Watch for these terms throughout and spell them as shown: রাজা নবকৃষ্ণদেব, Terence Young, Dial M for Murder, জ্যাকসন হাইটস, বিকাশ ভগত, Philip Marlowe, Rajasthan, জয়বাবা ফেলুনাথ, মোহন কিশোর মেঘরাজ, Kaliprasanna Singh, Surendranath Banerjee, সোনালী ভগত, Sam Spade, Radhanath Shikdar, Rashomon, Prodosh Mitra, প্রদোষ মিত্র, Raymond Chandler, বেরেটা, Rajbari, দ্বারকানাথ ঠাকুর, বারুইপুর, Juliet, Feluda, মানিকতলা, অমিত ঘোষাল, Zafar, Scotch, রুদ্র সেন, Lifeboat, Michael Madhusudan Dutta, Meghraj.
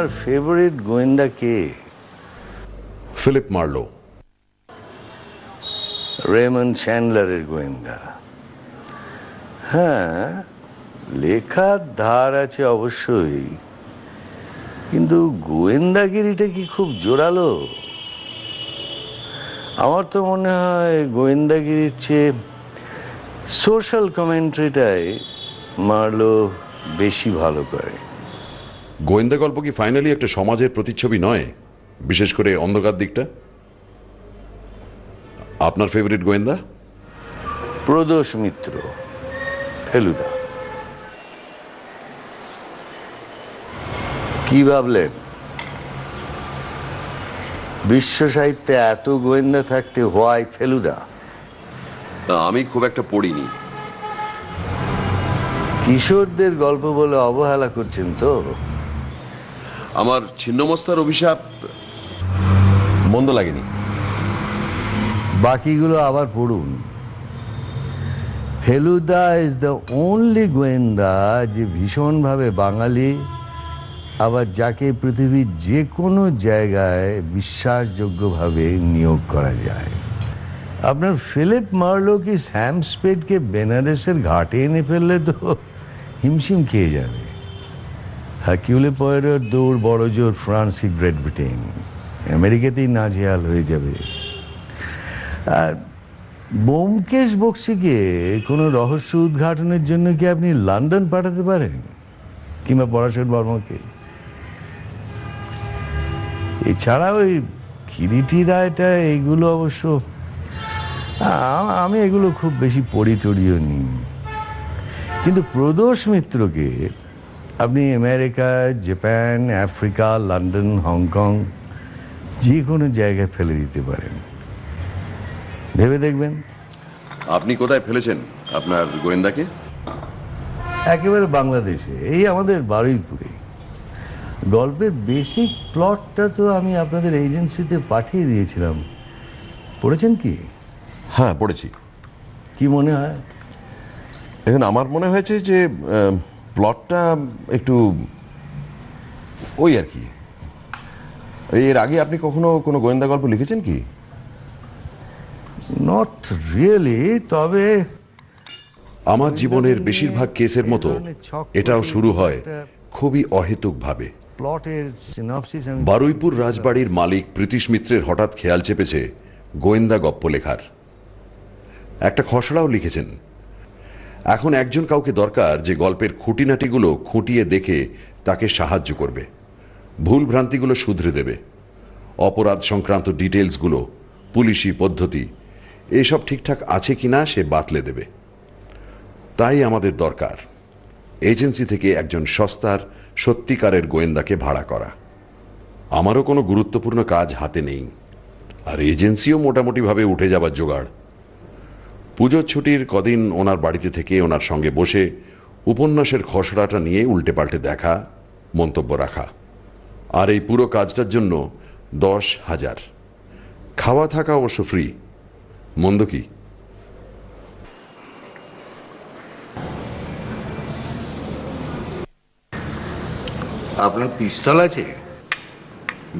her favorite goinda ke? Philip Marlowe. Raymond Chandler er goinda. हाँ, लेखा धारा चे अवश्य, किंतु गोइंदा की रीटे की खूब जोड़ा लो। आमर तो मने है गोइंदा की रीचे सोशल कमेंट्री टाइ मार्लो बेशी भालो करे। गोइंदा गल्प की फाइनली एक टे समाजे प्रतिच्छबी नॉय, विशेष करे अंधकार दिखता। आपना फेवरेट गोइंदा? प्रदोष मित्रो। फेलुदा की भावले विश्व साहित्य एत गोयेंदा थाकते होय फेलुदा आमी खूब एक पढ़िनी किशोरदेर गल्प बोले अवहेला करछेन तो आमार छिन्नमस्तार अभिशाप बंद लागेनी बाकीगुलो आबार पढ़ुन Feluda is the only Goenda जो भीषण भावे बांगाली अब जाके पृथ्वी जेकोनो जगह विश्वास जोग्य भावे नियोग करा जाए। अपना फिलिप मार्लो की सैम स्पेड के बेनारसेर घाटे ने फेले तो हिमशिम किए जाए। हरक्यूले पोयरो दूर बड़ो जोर फ्रांस की ग्रेट ब्रिटेन अमेरिका ती नाजियाल हुए जाए। बोमकेश बक्सी के कोनो रहस्य उद्घाटन जन्य कि आपनी लंदन पाठाते पारें किंबा पराशर बर्मा के एछाड़ा ओई किरीटिरा एटा एगुलो अवश्य आमी एगुलो खूब बेशी पढ़ी टड़िओ नि किन्तु प्रदोष मित्र के आपनी America Japan Africa London Hong Kong जे कोनो जायगाय फेले दिते पारें भेबे देखबेन आपनी कोथाय फेलेछेन आपनार गोयेंदाके एकेबारे बांग्लादेशे एई आमादेर बारुईपुरे गल्पेर बेसिक प्लटटा तो आमी आपनादेर एजेंसिते पाठिये दियेछिलाम पढ़ेछेन कि हाँ पढ़ेछि कि मने हय एखन आमार मने हयेछे जे प्लटटा एकटु ओई आर कि एर आगे आपनि कखनो कोनो गोयेंदा गल्प लिखेछेन कि Not really, तबे आमार जीवनेर बेशिरभाग केसेर मतो एटाओ शुरू हय खूबई अहेतुक भावे बारुईपुर राजबाड़ीर मालिक प्रीतिश मित्रेर हठात् खेयाल चेपेछे गोयेंदा गप्प लेखार एकटा खसड़ाओ लिखेछेन एखन एकजन काउके दरकार जे गल्पेर खुँटिनाटिगुलो खुँटिये देखे ताके साहाय्य करबे भूल भ्रांतिगुलो शुधरे देबे अपराध संक्रांत डिटेल्सगुलो पुलिशी पद्धति ये सब ठीक ठाक आछे किना से बातले देबे ताई आमादेर दरकार एजेंसी थेके एकजन सस्तार सत्यिकारेर गोयेंदाके भाड़ा करा आमारो कोनो गुरुत्वपूर्ण काज हाथे नेई आर एजेंसिओ मोटामुटी भावे उठे जाबार जोगाड़ पुजोर छुटिर कदिन ओनार बाड़ीते थेके ओनार संगे बसे उपन्यासेर खसड़ाटा निये उल्टे पाल्टे देखा मंतब्य राखा आर एई पुरो काजटार जन्य 10,000 खावा थाका अवश्य फ्री मंद की आपनार पिस्तल आछे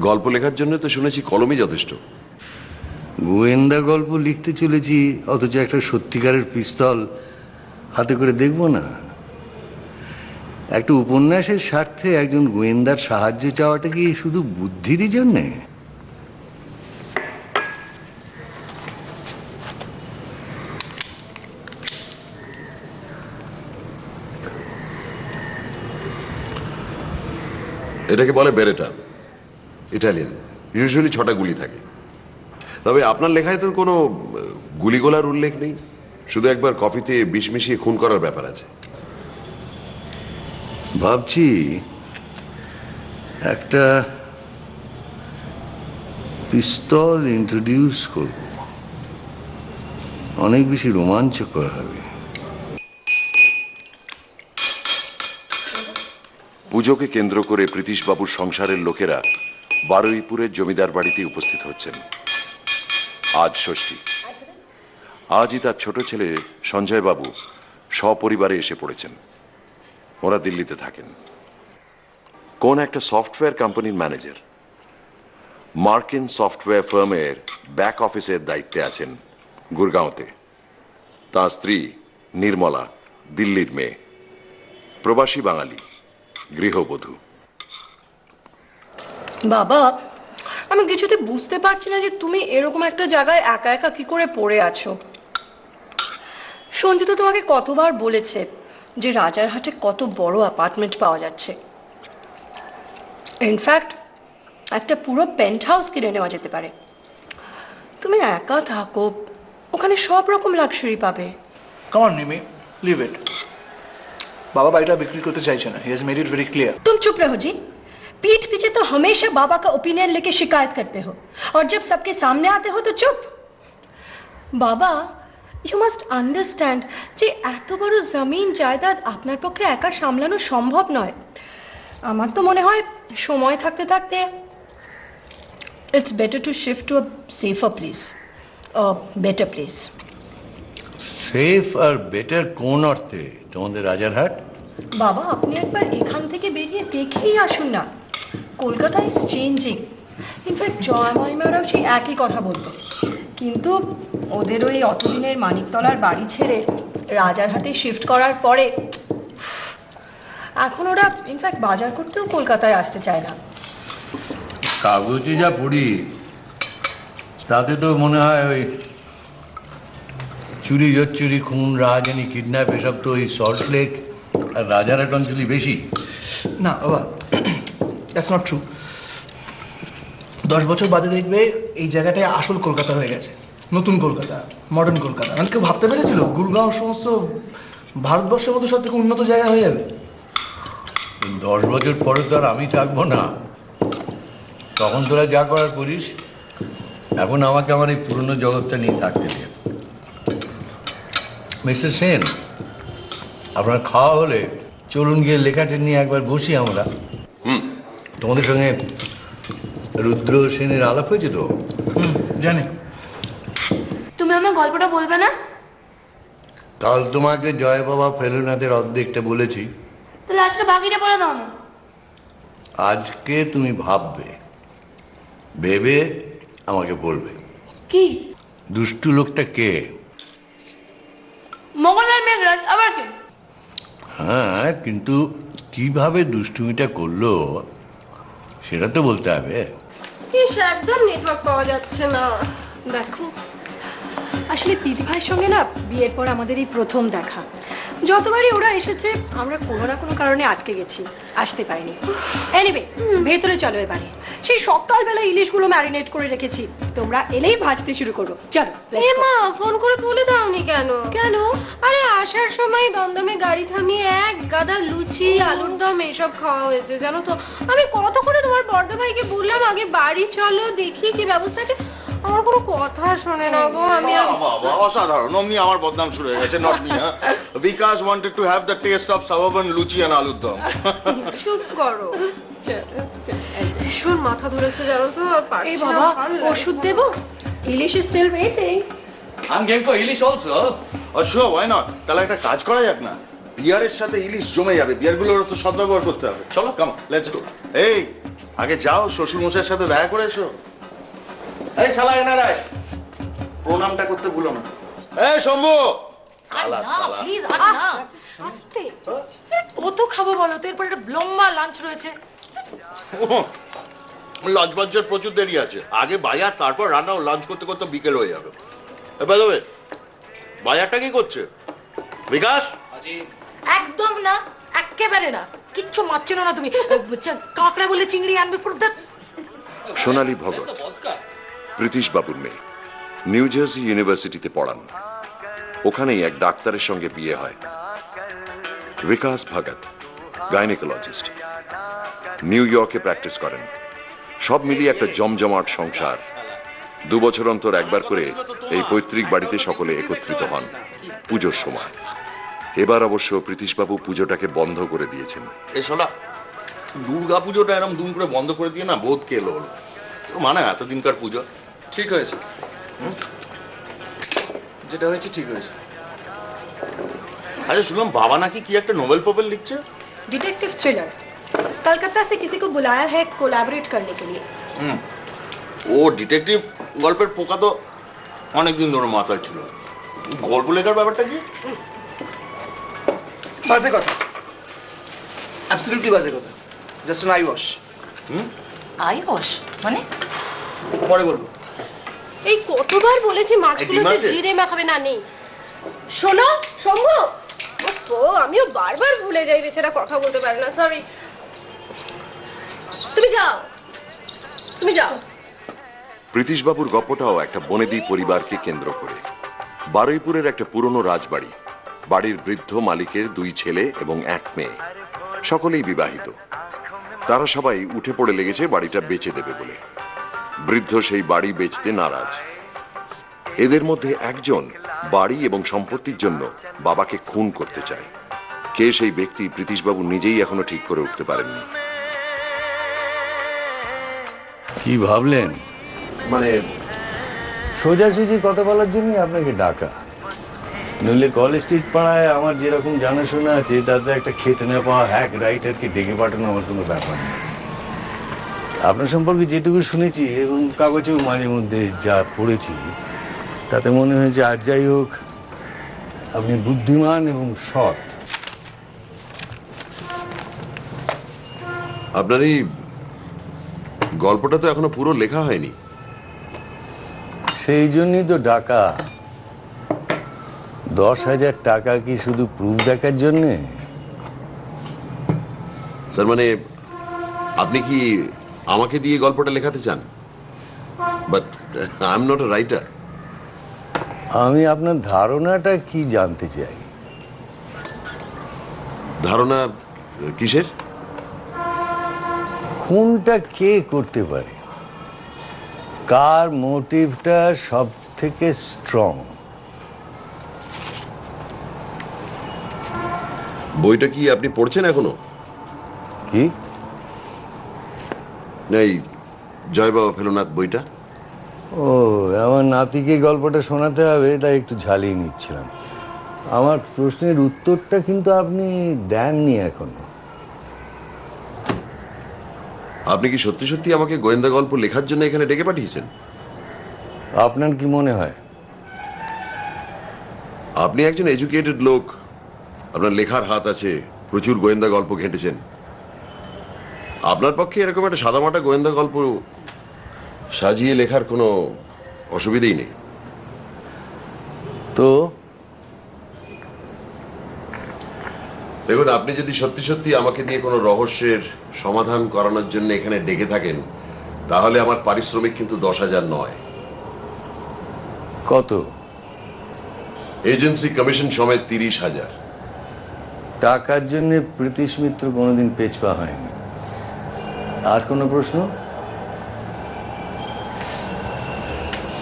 गल्प लेखार जन्य तो शुनेछि कलमई यथेष्ट गोयेंदा गल्प लिखते चलेछि अथच एकटा सत्यिकारेर पिस्तल हाथे करे देखबो ना एकटा उपन्यासेर स्वार्थे एकजन गोयेंदार साहाय्य चावाटा कि शुधु बुद्धिरई जन्य এটাকে বলে বেরেটা ইতালিয়ান ইউজুয়ালি 6টা গুলি থাকে তবে আপনার লেখায় তো কোনো গুলিগোলার উল্লেখ নেই শুধু একবার কফিতে বিষ মিশিয়ে খুন করার ব্যাপার আছে ভাবছি একটা পিস্তল ইন্ট্রোডিউস করব অনেক বেশি রোমাঞ্চকর হবে पूजो के केंद्र करे प्रीतिश बाबू संसारेर लोकेरा बारुईपुरे जमीदार बाड़ीते उपस्थित होच्छेन आज षष्ठी आजई तार छोटो छेले संजय बाबू सपरिवारे एसे पड़ेछेन ओरा दिल्लीते थाकेन কোন একটা সফটওয়্যার কোম্পানির ম্যানেজার মার্কিন সফটওয়্যার ফার্মের ব্যাক অফিসের দায়িত্বে আছেন গুরগাঁওতে। তার স্ত্রী নির্মলা দিল্লির মেয়ে, প্রবাসী বাঙালি, গৃহবধূ। বাবা, আমি কিছুতে বুঝতে পারছি না যে তুমি এরকম একটা জায়গায় একা একা কি করে পড়ে আছো। সঞ্জিত তোমাকে কতবার বলেছে যে রাজারহাটে কত বড় অ্যাপার্টমেন্ট পাওয়া যাচ্ছে, ইনফ্যাক্ট একটা পুরো পেন্ট হাউস কিনে নেওয়া যেতে পারে। তুমি একা থাকো, ওখানে সব রকম লাক্সারি পাবে। Come on Rimi, leave it. বাবা বাড়িটা বিক্রি করতে চাইছে না, he has made it very clear. তুমি চুপ রহো জি। पीठ पीछे तो हमेशा बाबा का ओपिनियन लेके शिकायत करते हो और जब सबके सामने आते हो तो चुप। बाबा, यू मस्ट अंडरस्टैंड जे एत बड़ जमीन जायदाद आपनार पक्षे एका सामलानो सम्भव नय। आमार तो मने हय समय थाकते थाकते it's better to shift to a safer place, a better place. Safe और बेटर कोन अर्थे तोमादेर राजारहाट? बाबा आपनि एकबार एखान थेके बेरिये देखेई आसुन ना, Kolkata is changing. In fact Joy মহিমারাও সেই একই কথা বলতো, কিন্তু ওদের ওই অতদিনের মানিকতলার বাড়ি ছেড়ে রাজারহাটে শিফট করার পরে এখন ওরা ইনফ্যাক্ট বাজার করতেও কলকাতায় আসতে চায় না। কাগজে যা পড়ি তাতে তো মনে হয় ওই চুরি জোচ্চুরি, খুন, রাহাজানি, কিডন্যাপ এসব তো ওই সল্ট লেক আর রাজারহাট অঞ্চলই বেশি। না বাবা, দ্যাটস নট ট্রু। 10 বছর বাদে দেখবে এই জায়গাটায় আসল কলকাতা হয়ে গেছে, নতুন কলকাতা, মডার্ন কলকাতা। মানে কেউ ভাবতে পেরেছিল গুরগাঁও সমস্ত ভারতবর্ষের মধ্যে সব থেকে উন্নত জায়গা হয়ে যাবে? 10 বছর পরে তো আর আমি থাকবো না, তখন তোরা যা করার করিস। এখন আমাকে আমার এই পুরনো জগৎটা নিয়ে থাকতে দে। মিস্টার সেন, আপনার খাওয়া হলে চলুন গিয়ে লেখাটা নিয়ে একবার বসি আমরা। তোমাদের সঙ্গে রুদ্র সেনের আলাপ হয়েছে তো? জানি। তুমি আমার গল্পটা বলবে না? কাল তোমাকে জয়বাবা ফেলুনাথের অর্ধেকটা বলেছি, তাহলে আজকে বাকিটা বলে দাও না। আজকে তুমি ভাববে, ভেবে আমাকে বলবে। কি দুষ্টু লোকটা কে? মোগলের মেঘরাজ। আবার কে? হ্যাঁ, কিন্তু কিভাবে দুষ্টুমিটা করলো সেটা তো বলতে হবে। একদম নেটওয়ার্ক পাওয়া যাচ্ছে না। দেখো, আসলে দিদিভাইয়ের সঙ্গে না বিয়ের পর আমাদের এই প্রথম দেখা। যতবারই ওরা এসেছে আমরা কোনো না কোনো কারণে আটকে গেছি, আসতে পারিনি। এনিওয়ে, ভেতরে চলো। এবারে সেই সকালবেলা ইলিশগুলো ম্যারিনেট করে রেখেছি, তোমরা এলেই ভাজতে শুরু করো। চলো। এ মা, ফোন করে বলে দাওনি কেন? কেন? আরে আসার সময় দমদমে গাড়ি থামিয়ে এক গাদা লুচি, আলুর দম এসব খাওয়া হয়েছে জানো তো। আমি কত করে তোমার বড়দা ভাইকে বললাম আগে বাড়ি চলো দেখি কি ব্যবস্থা আছে, আমার কোনো কথা শোনে না গো। আমি অসাধারণ, অমনি আমার বদনাম শুরু হয়ে গেছে। Not me. Bikash wanted to have the taste of সাবান লুচি এন্ড আলুর দম। চুপ করো। ভীষণ মাথা ধরেছে জানো তো, আর পারছি না। ওষুধ দেব? Ilish is still waiting. I am going for ilish also. অশো, হোয়াই নট? তাহলে একটা কাজ করা যাক না, বিয়ারের সাথে ইলিশ জমে যাবে, বিয়ারগুলোর তো সব ব্যবহার করতে হবে। চলো, কাম অন, লেটস গো। এই আগে যাও, শ্বশুর মশাইয়ের সাথে দেখা করে এসো। এই শালা এনারাই, প্রণামটা করতে ভুলো না। এই শম্ভু, প্লিজ আস্তে। কত খাবো বলো তো? এরপর একটা লম্বা লাঞ্চ রয়েছে। লাঞ্চ বাঞ্চের প্রচুর দেরি আছে, আগে বাজার, তারপর রান্না, লাঞ্চ করতে করতে বিকেল হয়ে যাবে। এবার দেবে বাজারটা কি করছে বিকাশ? একদম না, একেবারে না, কিচ্ছু মারছিল না। তুমি কাঁকড়া বলে চিংড়ি আনবে? সোনালী ভগত, প্রীতিশ বাবুর মেয়ে, নিউ জার্সি ইউনিভার্সিটিতে পড়ান। ওখানেই এক ডাক্তারের সঙ্গে বিয়ে হয়। বিকাশ ভগত গাইনিকোলজিস্ট, নিউ ইয়র্কে প্র্যাকটিস করেন। সব মিলিয়ে একটা জমজমাট সংসার। 2 বছর অন্তর একবার করে এই পৈতৃক বাড়িতে সকলে একত্রিত হন পুজোর সময়। এবার অবশ্য প্রীতিশবাবু পুজোটাকে বন্ধ করে দিয়েছেন। এসলা দুর্গা পুজোটা এরকম দুম করে বন্ধ করে দিয়ে না বোধ কে এলো মানে এতদিনকার পুজো। ঠিক হয়েছে, যেটা হয়েছে ঠিক হয়েছে। আচ্ছা শুনলাম বাবা নাকি কি একটা নোবেল ফোবেল লিখছে? Detective thriller. कलकत्ता से किसी को बुलाया है कोलैबोरेट करने के लिए। ओ डिटेक्टिव गल्पर पोका तो अनेक दिन धरे माथा छिलो গল্প লেখার ব্যাপারটা কি বাজে কথা অ্যাবসলিউটলি বাজে কথা just eyewash I wash মানে পরে বলবো এই কতবার বলেছি মাছগুলোতে জিরে মাখাবে না নেই শোনো শম্ভু ও আমিও বারবার ভুলে যাই বেচারা কথা বলতে পারে না সরি তুমি যাও প্রীতিশ বাবুর গল্পটাও একটা বনেদি পরিবারকে কেন্দ্র করে बारुईपुरेर एक पुरानो राजबाड़ी बाड़ीर वृद्ध मालिकेर दुई छेले एबं एक मेये सकलेई विवाहित तारा सबाई उठे पड़े लेगेछे बाड़ीटा बेचे देबे बोले वृद्ध सेई बाड़ी बेचते नाराज एदेर मध्ये एकजन बाड़ी एबं सम्पत्तिर जन्य बाबाके खून करते चाय के सेई व्यक्ति प्रतीश बाबू निजेई एखोनो ठीक करे उठते पारेननि कि भाबलेन माने সোজাসুজি কথা বলার জন্যই আপনাকে ডাকা নইলে কলেজ স্ট্রিট পাড়ায় আমার যেরকম জানাশোনা আছে তাতে একটা খেতে না পাওয়া হ্যাক রাইটারকে ডেকে পাঠানো আমার কোনো ব্যাপার না আপনার সম্পর্কে যেটুকু শুনেছি এবং কাগজেও মাঝে মধ্যে যা পড়েছি তাতে মনে হয় যে আর যাই হোক আপনি বুদ্ধিমান এবং সৎ আপনার এই গল্পটা তো এখনো পুরো লেখা হয়নি সেই জন্যই তো ডাকা ১০,০০০ টাকা কি শুধু প্রুফ দেখার জন্য তার মানে আপনি কি আমাকে দিয়ে গল্পটা লেখাতে চান but I am not a writer আমি আপনার ধারণাটা কি জানতে চাই ধারণা কিসের কোনটা কে করতে পারে कार मोटिवटा सबथेके स्ट्रॉंग बोईटा कि आपनी पढ़छेन एखोनो कि नहीं जयबाबा फेलुनाथ बोईटा ओ आमार नातिके गल्पटा शोनाते हबे ताई एकटु झालिये निच्छिलाम आमार प्रश्नेर उत्तरटा किन्तु आपनी देननि एखोनो আপনি কি সত্যি সত্যি আমাকে গোয়েন্দা গল্প লেখার জন্য এখানে ডেকে পাঠিয়েছেন আপনার কি মনে হয় আপনি একজন এডুকেটেড লোক আপনার লেখার হাত আছে প্রচুর গোয়েন্দা গল্প ঘেঁটেছেন আপনার পক্ষে এরকম একটা সাদামাটা গোয়েন্দা গল্প সাজিয়ে লেখার কোনো অসুবিধাই নেই তো দেখুন আপনি যদি সত্যি সত্যি আমাকে দিয়ে কোনো রহস্যের সমাধান করানোর জন্য এখানে ডেকে থাকেন তাহলে আমার পারিশ্রমিক কিন্তু ১০,০০০ নয় কত এজেন্সি কমিশন সমেত ৩০,০০০ টাকার জন্য প্রীতিশ মিত্র কোনোদিন পেছপা হয়নি আর কোনো প্রশ্ন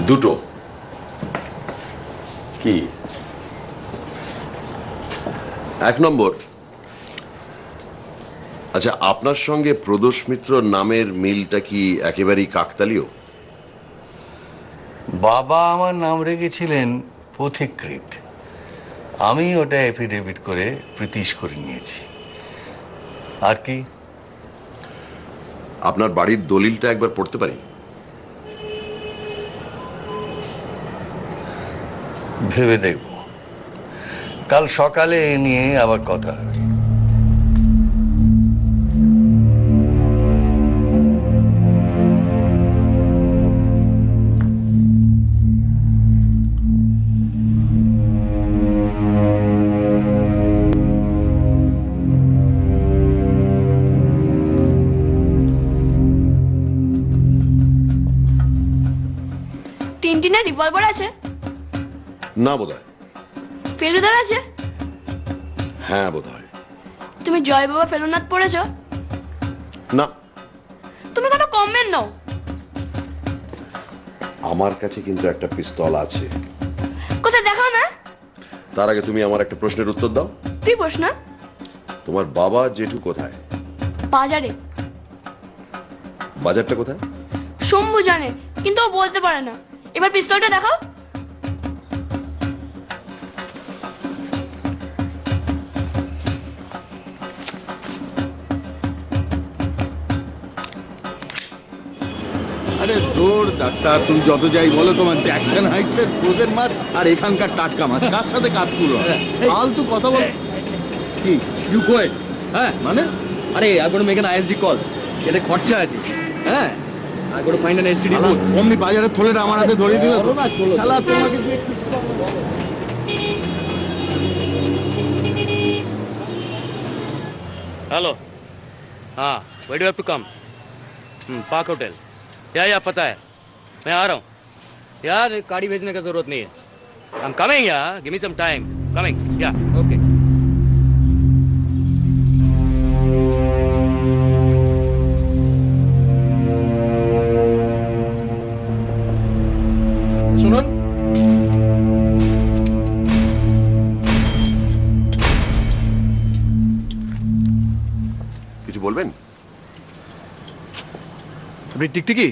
দুটো কি এক নম্বর আচ্ছা আপনার সঙ্গে প্রদোষ মিত্র নামের মিলটা কি একেবারে কাকতালীয় বাবা আমার নাম রেখেছিলেন পথিকৃত আমি ওটা এফিডেভিট করে প্রতিশ করে নিয়েছি আর কি আপনার বাড়ির দলিলটা একবার পড়তে পারি ভেবে দেখব কাল সকালে এ নিয়ে আবার কথা হবে ना बोधा फेलुदार आछे हाँ बोधा तुम्हें जयबाबा फेलुनाथ पढ़ेछो ना तुम्हें कोनो कमेंट नाओ आमार काछे किन्तु एकटा पिस्तल आछे कोथाय देखाओ ना तार आगे तुमी आमार एकटा प्रश्नेर उत्तर दाओ कि प्रश्न तुम्हार बाबा जेठू कोथाय बाजारे बाजारटा कोथाय शम्भू जाने किन्तु ओ बोलते पारे ना एबार पिस्तलटा देखाओ ডাক্তার তুমি যত যাই বলো তোমার জ্যাকসন হাইটসের ফ্রোজেন মাছ আর এখানকার টাটকা মাছ কার সাথে কাট তুলো ফালতু কথা বল কি ইউ গো হ্যাঁ মানে আরে I gonna make an ISD call এটা খরচা আছে হ্যাঁ I gonna find an STD call ওমনি বাজারে থলেটা আমার হাতে ধরিয়ে দিলে তো শালা তোমাকে দিয়ে हेलो हाँ why do have to come Park Hotel या पता है मैं आ रहा हूँ यार गाड़ी भेजने का जरूरत नहीं है आई एम कमिंग यार give me some time coming या ओके টিকটিকি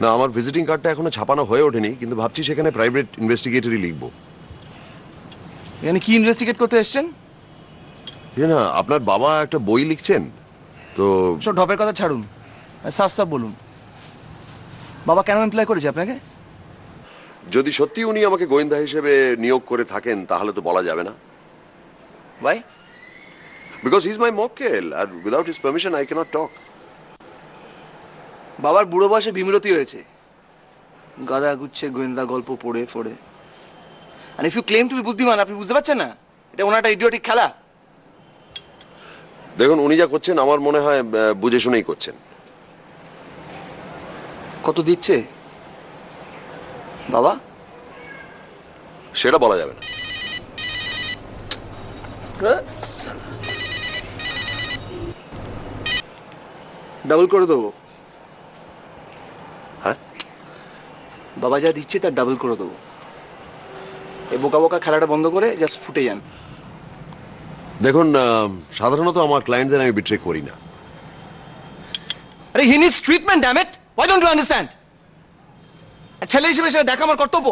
না আমার ভিজিটিং কার্ডটা এখনো ছাপানো হয়ে ওঠেনি কিন্তু ভাবছি সেখানে প্রাইভেট ইনভেস্টিগেটরি লিখব মানে কি ইনভেস্টিগেট করতে এসেছেন না আপনার বাবা একটা বই লিখছেন তো ছোট ঢপের কথা ছাড়ুন সাফ সাফ বলুন বাবা কেন এমপ্লয় করেছে আপনাকে যদি সত্যি উনি আমাকে গোয়েন্দা হিসেবে নিয়োগ করে থাকেন তাহলে তো বলা যাবে না ভাই because he is my mokel and without his permission I cannot talk বাবার বুড়ো বয়সে বিমূরতি হয়েছে গাদা গুচ্ছে গোয়েন্দা গল্প পড়ে পড়ে আর if you claim to be বুদ্ধিমান আপনি বুঝতে পারছেন না এটা ওনাটা ইডিয়টিক খেলা দেখুন উনি যা করছেন আমার মনে হয় বুঝে শুনেই করছেন কত দিচ্ছে বাবা সেটা বলা যাবে না ডাবল করে দেবো বাবা যা দিচ্ছে তার ডাবল করে দেবো এই বোকা বোকা খেলাটা বন্ধ করে জাস্ট ফুটে যান দেখুন সাধারণত আমার ক্লায়েন্টদের আমি বিট্রে করি না আরে he needs treatment damn it why don't you understand আচ্ছা ছেলে হিসেবে সেটা দেখা আমার কর্তব্য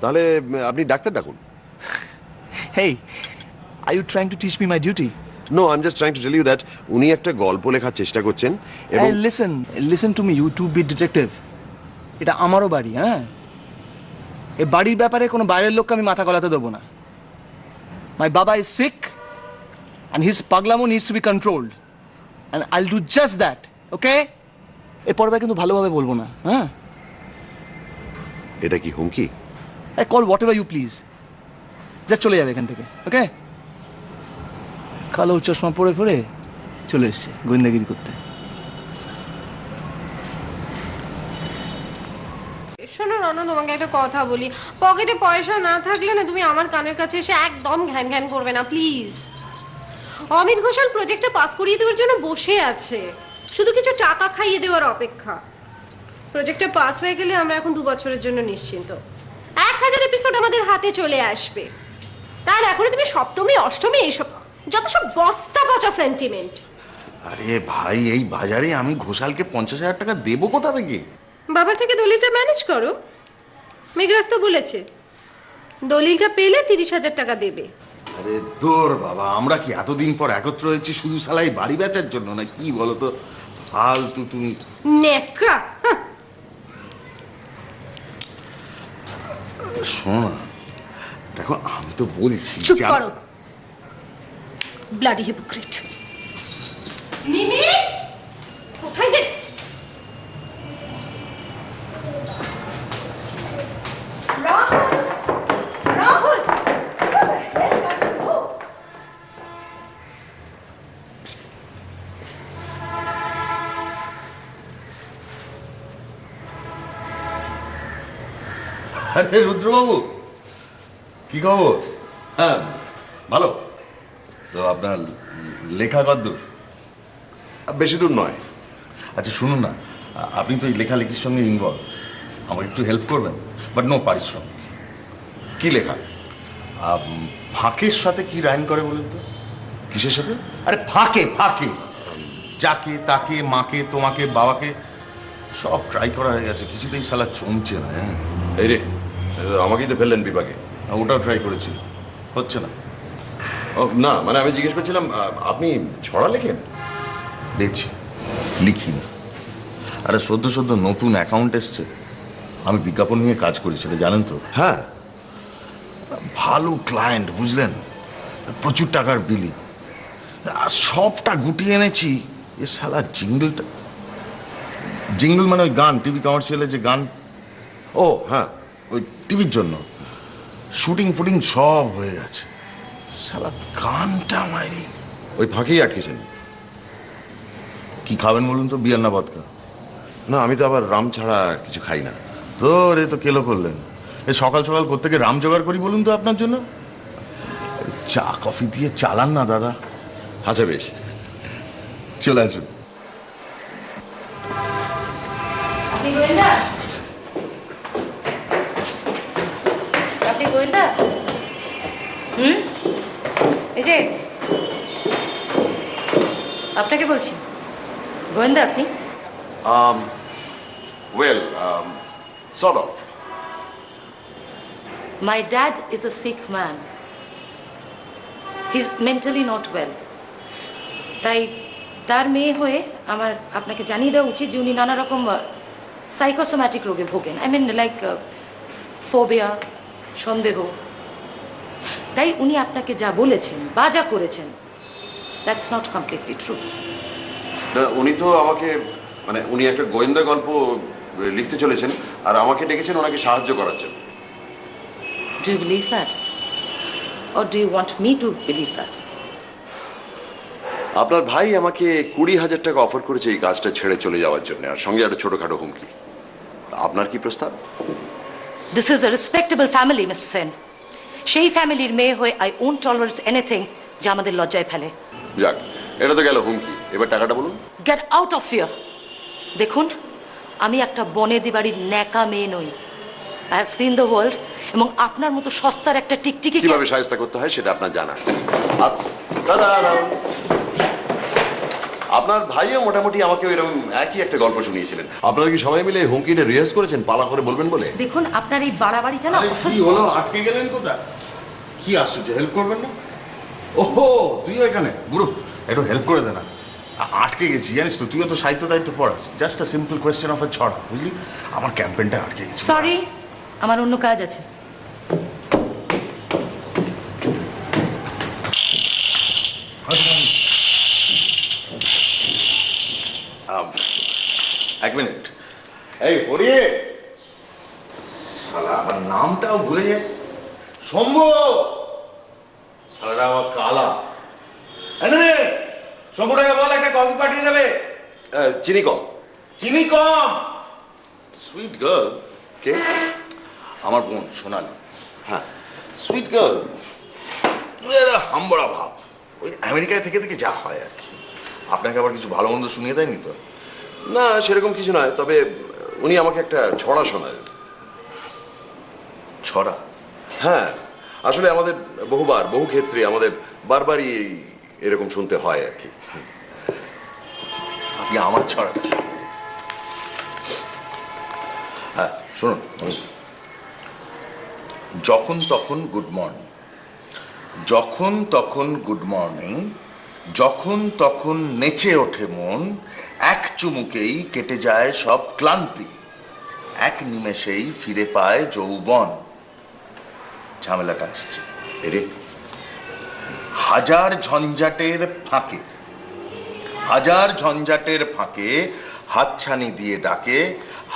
তাহলে আপনি ডাক্তার ডাকুন hey are you trying to teach me my duty No, I'm just trying to tell you that উনি একটা গল্প লেখার চেষ্টা করছেন এবং listen to me you two bit detective এটা আমারও বাড়ি হ্যাঁ এই বাড়ির ব্যাপারে কোনো বাইরের লোককে আমি মাথা গলাতে দেব না My baba is sick and his paglamo needs to be controlled and I'll do just that okay এই পর্বে কিন্তু ভালোভাবে বলবো না হ্যাঁ এটা কি হুমকি I call whatever you please just চলে যাবে এখান থেকে okay কালো চশমা পরে পরে চলে এসছে গোয়েন্দাগিরি করতে শোনো রনু তোমাকে একটা কথা বলি পকেটে পয়সা না থাকলে না তুমি আমার কানের কাছে এসে একদম ঘ্যান ঘ্যান করবে না প্লিজ অমিত ঘোষাল প্রজেক্টটা পাস করিয়ে দেওয়ার জন্য বসে আছে শুধু কিছু টাকা খাইয়ে দেওয়ার অপেক্ষা প্রজেক্টটা পাস হয়ে গেলে আমরা এখন 2 বছরের জন্য নিশ্চিন্ত 1000 এপিসোড আমাদের হাতে চলে আসবে তাহলে এখন তুমি সপ্তমী অষ্টমী এইসব যত সব বস্তা পচা সেন্টিমেন্ট আরে ভাই এই বাজারে আমি ঘোষালকে 50,000 টাকা দেব কোথা থেকে বাবার থেকে দলিলটা ম্যানেজ করো মেঘরাজ তো বলেছে দলিলটা পেলে 30,000 টাকা দেবে আরে দূর বাবা আমরা কি এতদিন পর একত্র হয়েছি শুধু শালাই বাড়ি বেচার জন্য না কি বলো তো ফালতু তুমি নেকা শোনা দেখো আমি তো বলছি চুপ করো bloody hypocrite nimi kothai je rahul where is who are rudra babu ki khobor ha bhalo তো আপনার লেখা কদ্দূর বেশি দূর নয় আচ্ছা শুনুন না আপনি তো এই লেখালেখির সঙ্গে ইনভলভ আমার একটু হেল্প করবেন বাট নো পারিশ্রম কী লেখা ফাঁকের সাথে কি রাইম করে বলুন তো কিসের সাথে আরে ফাঁকে ফাঁকে যাকে তাকে মাকে তোমাকে বাবাকে সব ট্রাই করা হয়ে গেছে কিছুতেই শালা চমছে না হ্যাঁ এই রে আমাকেই তো ফেললেন বিপাকে ওটাও ট্রাই করেছি হচ্ছে না না মানে আমি জিজ্ঞেস করছিলাম আপনি ছড়া লেখেন লিখি अरे सद्य सद्य नतून अकाउंट एसछे आमी विज्ञापन निये काज करी सेटा जानेन तो हाँ भालो क्लायेंट बुझलेन प्रचुर टाकार बिलिंग सबटा गुटिये एनेछि ए साला जिंगलटा जिंगल माने ओई गान टीवी कमार्शियले जे गान ओ हाँ ओई टीविर जोन्नो शुटिंग फुटिंग सब हये गेछे साला गानटा मारि ओई फाँकेई आटकेছেন कि खाबेन बोलुन तो बियार ना बदका ना आमी तो आबार राम छाड़ा किछु खाई ना तो रे तो केलो करलेन ए सकाल सकाल कोत्ते के राम जोगाड़ करी बोलुन तो आपनार जोन्नो चा कफि दिये चालान ना दादा अच्छा बेश चले आसुन Sort of. My dad is a sick man. He's mentally not well. ताई तार में होए आमार आपने के जानी दा उचित जीवनी नाना रकम साइकोसोमैटिक रोगे भोगेन I mean like phobia, সন্দেহ ताई उन्हीं आपने के जा बोले चेन, बाजा कोरे चेन. That's not completely true. ना उन्हीं तो आवाके मने उन्हीं एक गोइंदा गल्पो लिखते चले चेन और आवाके टेके चेन उनके शाहजो करा चेन. Do you believe that? Or do you want me to believe that? আপনার ভাই আমাকে ২০,০০০ টাকা অফার করেছে এই কাজটা ছেড়ে চলে যাওয়ার জন্য আর সঙ্গে একটা ছোটখাটো হুমকি আপনার কি প্রস্তাব This is a respectable family Mr. Sen সেই ফ্যামিলির মেয়ে হয়ে I won't tolerate anything যা আমাদের লজ্জায় ফেলে যাক এটা তো গেল হুমকি এবার টাকাটা বলুন Get out of here দেখুন আমি একটা বনেদি বাড়ির ন্যাকা মেয়ে নই I have seen the world এবং আপনার মতো সস্তার একটা টিকটিকি কিভাবে সাহায্য করতে হয় সেটা আপনার জানা দাদা আপনার ভাইও মোটামুটি আমাকে এরকম একই একটা গল্প শুনিয়েছিলেন আপনারা কি সবাই মিলে হুমকিটা রিহার্স করেছেন পালা করে বলবেন বলে দেখুন আপনার এই বাড়াবাড়িটা না কি হলো আটকে গেলেন কোথা কি আশ্চর্য হেল্প করবেন না ওহো তুই এখানে গুরু একটু হেল্প করে দে না আটকে গেছি জানিস তো তুইও তো সাহিত্য দায়িত্ব পড়াস just a simple question of a ছড়া বুঝলি আমার ক্যাম্পেইনটা আটকে গেছে সরি আমার অন্য কাজ আছে एक मिनट, ऐ बोलिए, साला अपन नाम तो भूल गए, शंभू, साला रावा काला, अन्ने, शंभू ने क्या बोला कि कॉफी पार्टी दे ले, चीनी कॉम, sweet girl, के, हमार बोन सोनाली, हाँ, sweet girl, ये रहा हम बड़ा भाव, वही अमेरिका ये थे कि जा हुआ यार की, आपने क्या बार किसी भालो उन तो सुनिए था ही नहीं तो না সেরকম কিছু নয় তবে উনি আমাকে একটা ছড়া শোনালেন ছড়া হ্যাঁ আসলে আমাদের বহুবার বহু ক্ষেত্রে আমাদের বারবারই এরকম শুনতে হয় আর কি আপনি আমার ছড়া হ্যাঁ শুনুন যখন তখন গুড মর্নিং যখন তখন গুড মর্নিং যখন তখন নেচে ওঠে মন এক চুমুকেই কেটে যায় সব ক্লান্তি এক নিমেষেই ফিরে পায় যৌবন ঝামেলাটা আসছে এরে হাজার ঝঞ্ঝাটের ফাঁকে হাতছানি দিয়ে ডাকে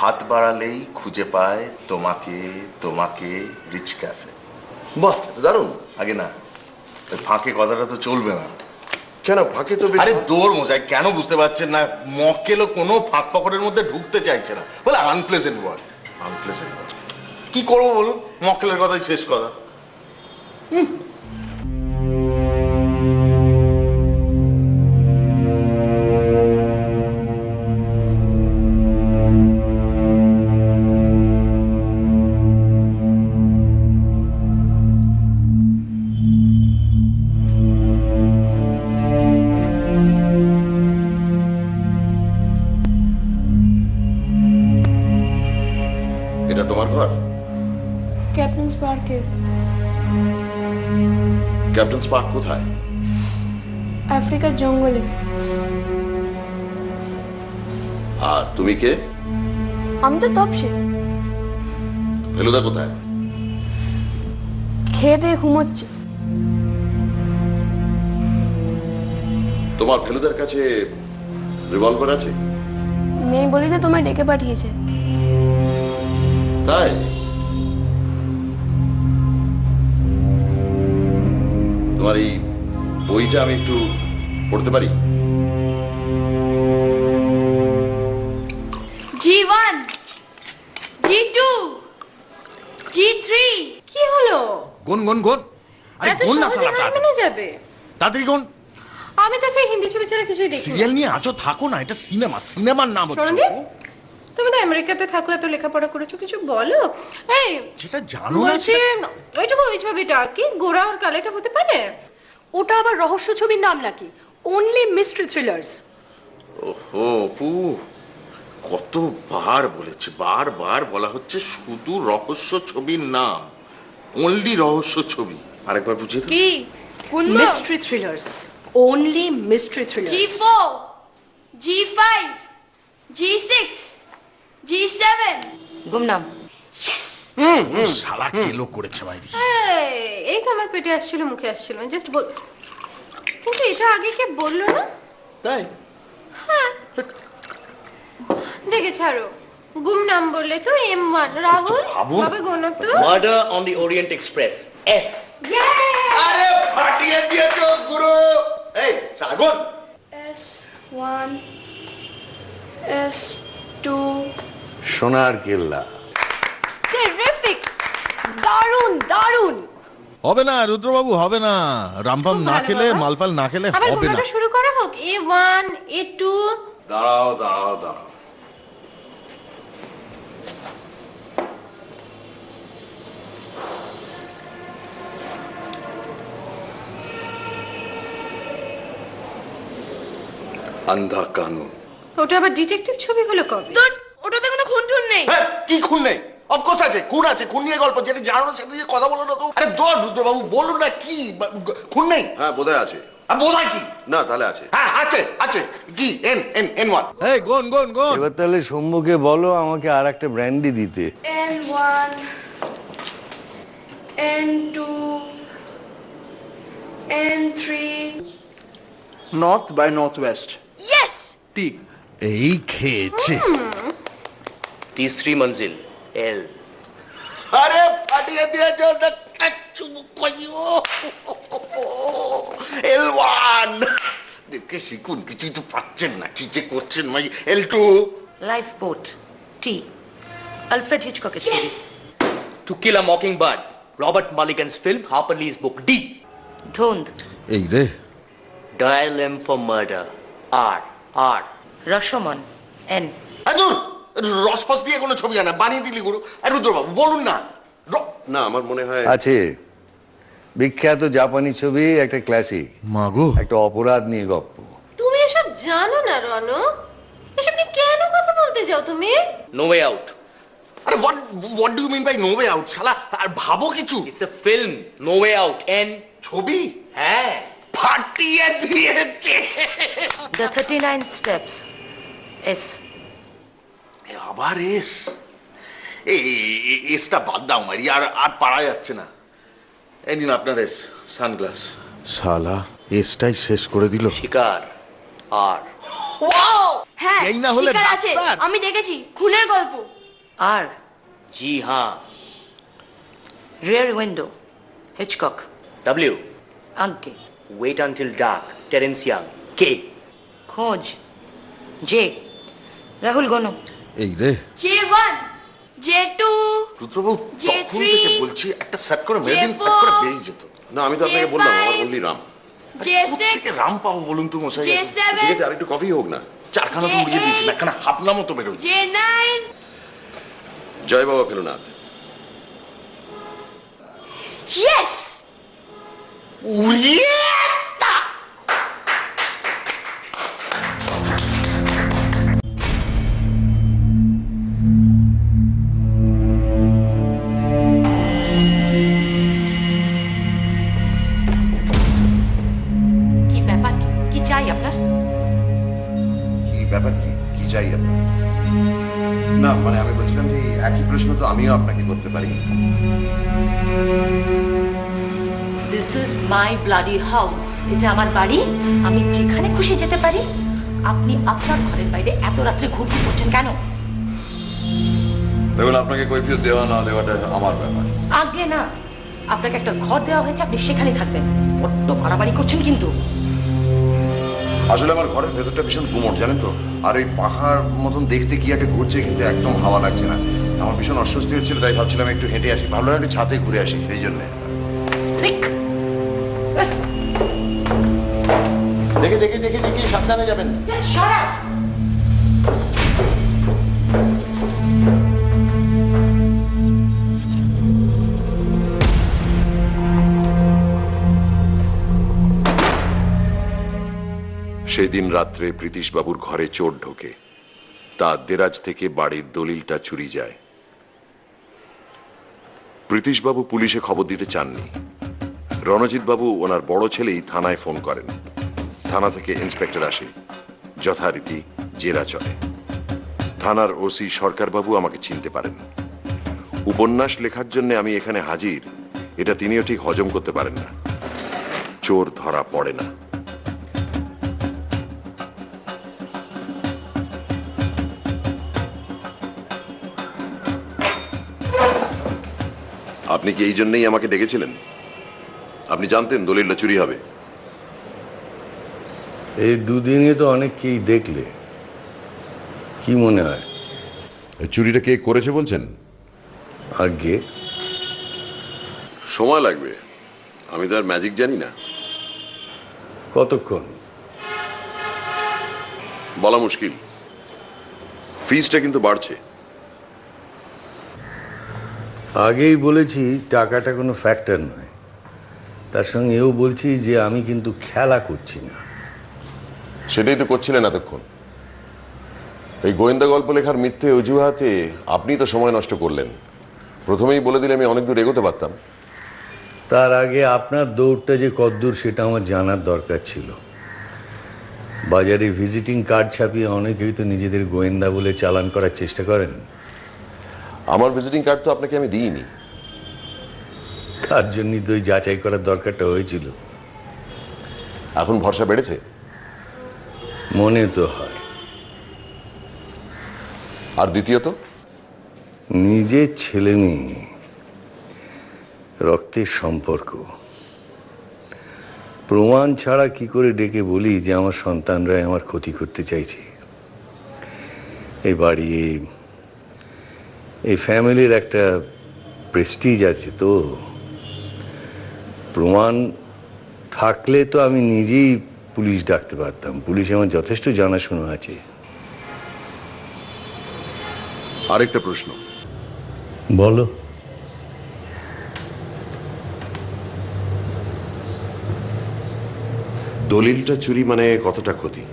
হাত বাড়ালেই খুঁজে পায় তোমাকে তোমাকে রিচ ক্যাফে বাহ দারুণ আগে না ফাঁকে কথাটা তো চলবে না क्या ना भागे तो अरे दौर मुझे क्या ना बुझते बात चलना मौके लो कोनो भाग पकड़े मुद्दे ढूंढते चाहिए चलना बोला unpleasant word की कोलो बोलो मौके लगा था इसे इसका था कैप्टन स्पार्क को था अफ्रीका जंगले আর তুমি কে? আমি তো তপসী। ফেলুদা কোথায়? খেয়ে দিয়ে ঘুমোচ্ছে। তোমার ফেলুদার কাছে রিভলভার আছে? নেই বলি তো তোমায় ডেকে পাঠিয়েছে। তাই? তোমার এই বইটা আমি একটু পড়তে পারি? G1, G2, G3 কি হলো? গুন গুন গুন। আরে গুন না শালা তাড়াতাড়ি যাবে। তাড়াতাড়ি গুন। আমি তো চাই হিন্দি ছবি ছাড়া কিছুই দেখি। সিরিয়াল নিয়ে আছো থাকো না, এটা সিনেমা, সিনেমার নাম হচ্ছে। তুমি তো আমেরিকাতে থাকো, এত লেখাপড়া করেছো, কিছু বলো। এই সেটা জানো না যে ওইটুকু ওই ছবিটা কি গোরা আর কালেটা হতে পারে? ওটা আবার রহস্য ছবির নাম নাকি? Only mystery thrillers. ওহো পু, কতবার বলেছি, বারবার বলা হচ্ছে শুধু রহস্য ছবির নাম, অনলি রহস্য ছবি। আরেকবার বুঝিয়ে দাও কি? Mystery thrillers, only mystery thrillers. G4, G5, G6, G7 Gumnaam. Yes. শালা কেলো করেছে বাইরে। এই তো আমার পেটে আসছিল, মুখে আসছিল, মানে জাস্ট বল। কিন্তু এটা আগে কে বললো না? তাই। হ্যাঁ। जगह छाड़ो गुमनाम बोले तो M1 राहुल बाबा गोनो तो Murder on the Orient Express S ये अरे फाटिए दिए तो गुरु ए सागुन S1 S2 সোনার কেল্লা টেরিফিক দারুন দারুন হবে না রুদ্র বাবু হবে না রামপাম না খেলে মালপাল না খেলে হবে না আবার শুরু করা হোক A1 A2 দাঁড়াও দাঁড়াও দাঁড়াও अंधा कानून ওটা আবার ডিটেকটিভ ছবি হলো কবে? তোর ওটাতে কোনো খুন টুন নেই। হ্যাঁ কি খুন নেই? অফ কোর্স আছে, খুন আছে, খুন নিয়ে গল্প, যেটা জানো সেটা নিয়ে কথা বলো না তো। আরে দর রুদ্র বাবু বলুন না কি খুন নেই? হ্যাঁ বোধহয় আছে। আর বোধহয় কি? না তাহলে আছে। হ্যাঁ আছে আছে কি এন এন এন ওয়ান। এই গোন গোন গোন। এবার তাহলে শম্ভুকে বলো আমাকে আরেকটা ব্র্যান্ডি দিতে। N1 N2 N3 North by Northwest Yes! T. A. K. T. Teesri Manzil. L. अरे फटिया दिया जो तक चुप क्यों? L1. देखिए शिकुन किसी तो पाचन ना किसी कोचन में L2. Lifeboat. T. Alfred Hitchcock की yes. Film. To Kill a Mockingbird. Robert Mulligan's film. Harper Lee's book. D. धुंध. ए रे. Dial M for Murder. R. R. Rashomon. N. Ajur! রসপস দিয়ে কোনো ছবি আনা বানিয়ে দিলি গুরু। আর রুদ্রবাবু বলুন না। না আমার মনে হয় আছে বিখ্যাত জাপানি ছবি একটা ক্লাসিক। মাগো একটা অপরাধ নিয়ে গপ্প। তুমি এসব জানো না রনো? এসব নিয়ে কেন কথা বলতে যাও তুমি? No way out. আরে what do you mean by no way out? শালা আর ভাবো কিছু। It's a film. No way out. N. ছবি? হ্যাঁ। फाटिए दिए The 39 steps S ए আবার S ए इसका बात দাও আমার यार আর পাড়া যাচ্ছে না এই নিন আপনার S সানগ্লাস শালা এসটাই শেষ করে দিল শিকার আর ওয়াও হ্যাঁ এই না হলে ডাক্তার আমি দেখেছি খুনের গল্প আর জি হ্যাঁ Rear Window Hitchcock W अंके Wait Until Dark, Terence Young. K. Khoj. J. Rahul Gono. Hey, re. J1, J2, J3, J4, J5, J6, J7, J8, J9. Jayababa Felunath. Yes! Julieta! কি ব্যাপার কি চাই আপনার? মানে আমি বলছিলাম যে একই প্রশ্ন তো আমিও আপনাকে করতে পারি। This is my bloody house. এটা আমার বাড়ি, আমি যেখানে খুশি যেতে পারি। আপনি আপনার ঘরের বাইরে এত রাতে ঘুরঘুর করছেন কেন? দেখুন, আপনাকে কৈফিয়ত দেওয়া না দেওয়াটা আমার ব্যাপার। আগে না, আপনাকে একটা ঘর দেওয়া হয়েছে, আপনি সেখানে থাকবেন। বড্ড বাড়াবাড়ি করছেন কিন্তু। আসলে আমার ঘরের ভেতরটা ভীষণ গুমোট, জানেন তো, আর ওই পাহাড় মতন দেখতে কি একটা ঘুরছে কিন্তু একদম হাওয়া লাগছে না। আমার ভীষণ অস্বস্তি হচ্ছিল, তাই ভাবছিলাম একটু হেঁটে আসি, ভালো একটু ছাদে ঘুরে আসি সেই জন্য। দেখে দেখে দেখে দেখে সাবধানে যাবেন। সেদিন রাত্রে প্রীতিশবাবুর ঘরে চোর ঢোকে, তার দেরাজ থেকে বাড়ির দলিলটা চুরি যায়। প্রীতিশবাবু পুলিশে খবর দিতে চাননি, রণজিৎবাবু ওনার বড় ছেলেই থানায় ফোন করেন। থানা থেকে ইন্সপেক্টর আসে, যথারীতি জেরা চলে। থানার ওসি সরকারবাবু আমাকে চিনতে পারেন। উপন্যাস লেখার জন্য আমি এখানে হাজির, এটা তিনিও ঠিক হজম করতে পারেন না। চোর ধরা পড়ে না। আপনি কি এই জন্যই আমাকে ডেকেছিলেন? আপনি জানতেন দলিলটা চুরি হবে? এই দুদিনে তো অনেককেই দেখলে, কি মনে হয় চুরিটা কে করেছে বলছেন? আগে সময় লাগবে, আমি তো আর ম্যাজিক জানি না। কতক্ষণ বলা মুশকিল, ফিজটা কিন্তু বাড়ছে। আগেই বলেছি টাকাটা কোনো ফ্যাক্টর নয়, তার সঙ্গে এও বলছি যে আমি কিন্তু খেলা করছি না। সেটাই তো করছিলেন এতক্ষণ। এই গোয়েন্দা গল্প লেখার মিথ্যে অজুহাতে আপনি তো সময় নষ্ট করলেন। প্রথমেই বলে দিলে আমি অনেক দূর এগোতে পারতাম। তার আগে আপনার দৌড়টা যে কদ্দূর সেটা আমার জানার দরকার ছিল। বাজারে ভিজিটিং কার্ড ছাপিয়ে অনেকেই তো নিজেদের গোয়েন্দা বলে চালান করার চেষ্টা করেন। আমার ভিজিটিং কার্ড তো আপনাকে আমি দিইনি, তার জন্যই তো যাচাই করার দরকারটা হয়েছিল। এখন ভরসা বেড়েছে মনে তো হয়। আর দ্বিতীয়ত, নিজের ছেলে মেয়ে, রক্তের সম্পর্ক। প্রমাণ ছাড়া কি করে ডেকে বলি যে আমার সন্তানরাই আমার ক্ষতি করতে চাইছে? এই বাড়ি, এই ফ্যামিলির একটা প্রেস্টিজ আছে তো। প্রমাণ থাকলে তো আমি নিজেই পুলিশ ডাকতে পারতাম, পুলিশে আমার যথেষ্ট জানাশোনা আছে। আরেকটা প্রশ্ন। বলো। দলিলটা চুরি মানে কতটা ক্ষতি?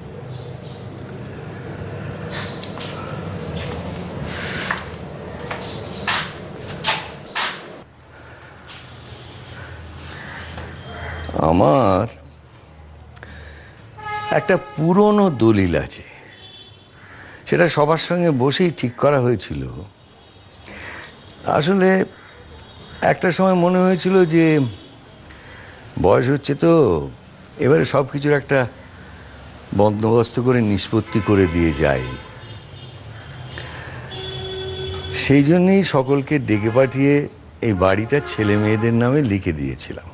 আমার একটা পুরনো দলিল আছে, সেটা সবার সঙ্গে বসেই ঠিক করা হয়েছিল। আসলে একটা সময় মনে হয়েছিল যে বয়স হচ্ছে তো, এবারে সব কিছুর একটা বন্দোবস্ত করে নিষ্পত্তি করে দিয়ে যাই। সেই জন্যেই সকলকে ডেকে পাঠিয়ে এই বাড়িটা ছেলে মেয়েদের নামে লিখে দিয়েছিলাম।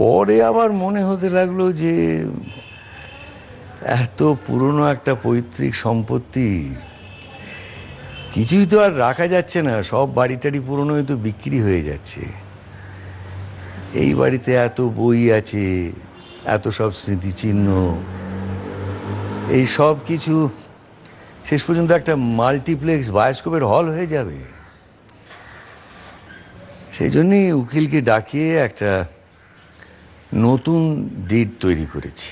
পরে আবার মনে হতে লাগলো যে এত পুরনো একটা পৈতৃক সম্পত্তি কিছুই তো আর রাখা যাচ্ছে না, সব বাড়িটারই পুরনো তো বিক্রি হয়ে যাচ্ছে। এই বাড়িতে এত বই আছে, এত সব স্মৃতিচিহ্ন, এই সব কিছু শেষ পর্যন্ত একটা মাল্টিপ্লেক্স বায়োস্কোপের হল হয়ে যাবে। সেই জন্যই উকিলকে ডাকিয়ে একটা নতুন ডিড তৈরি করেছি।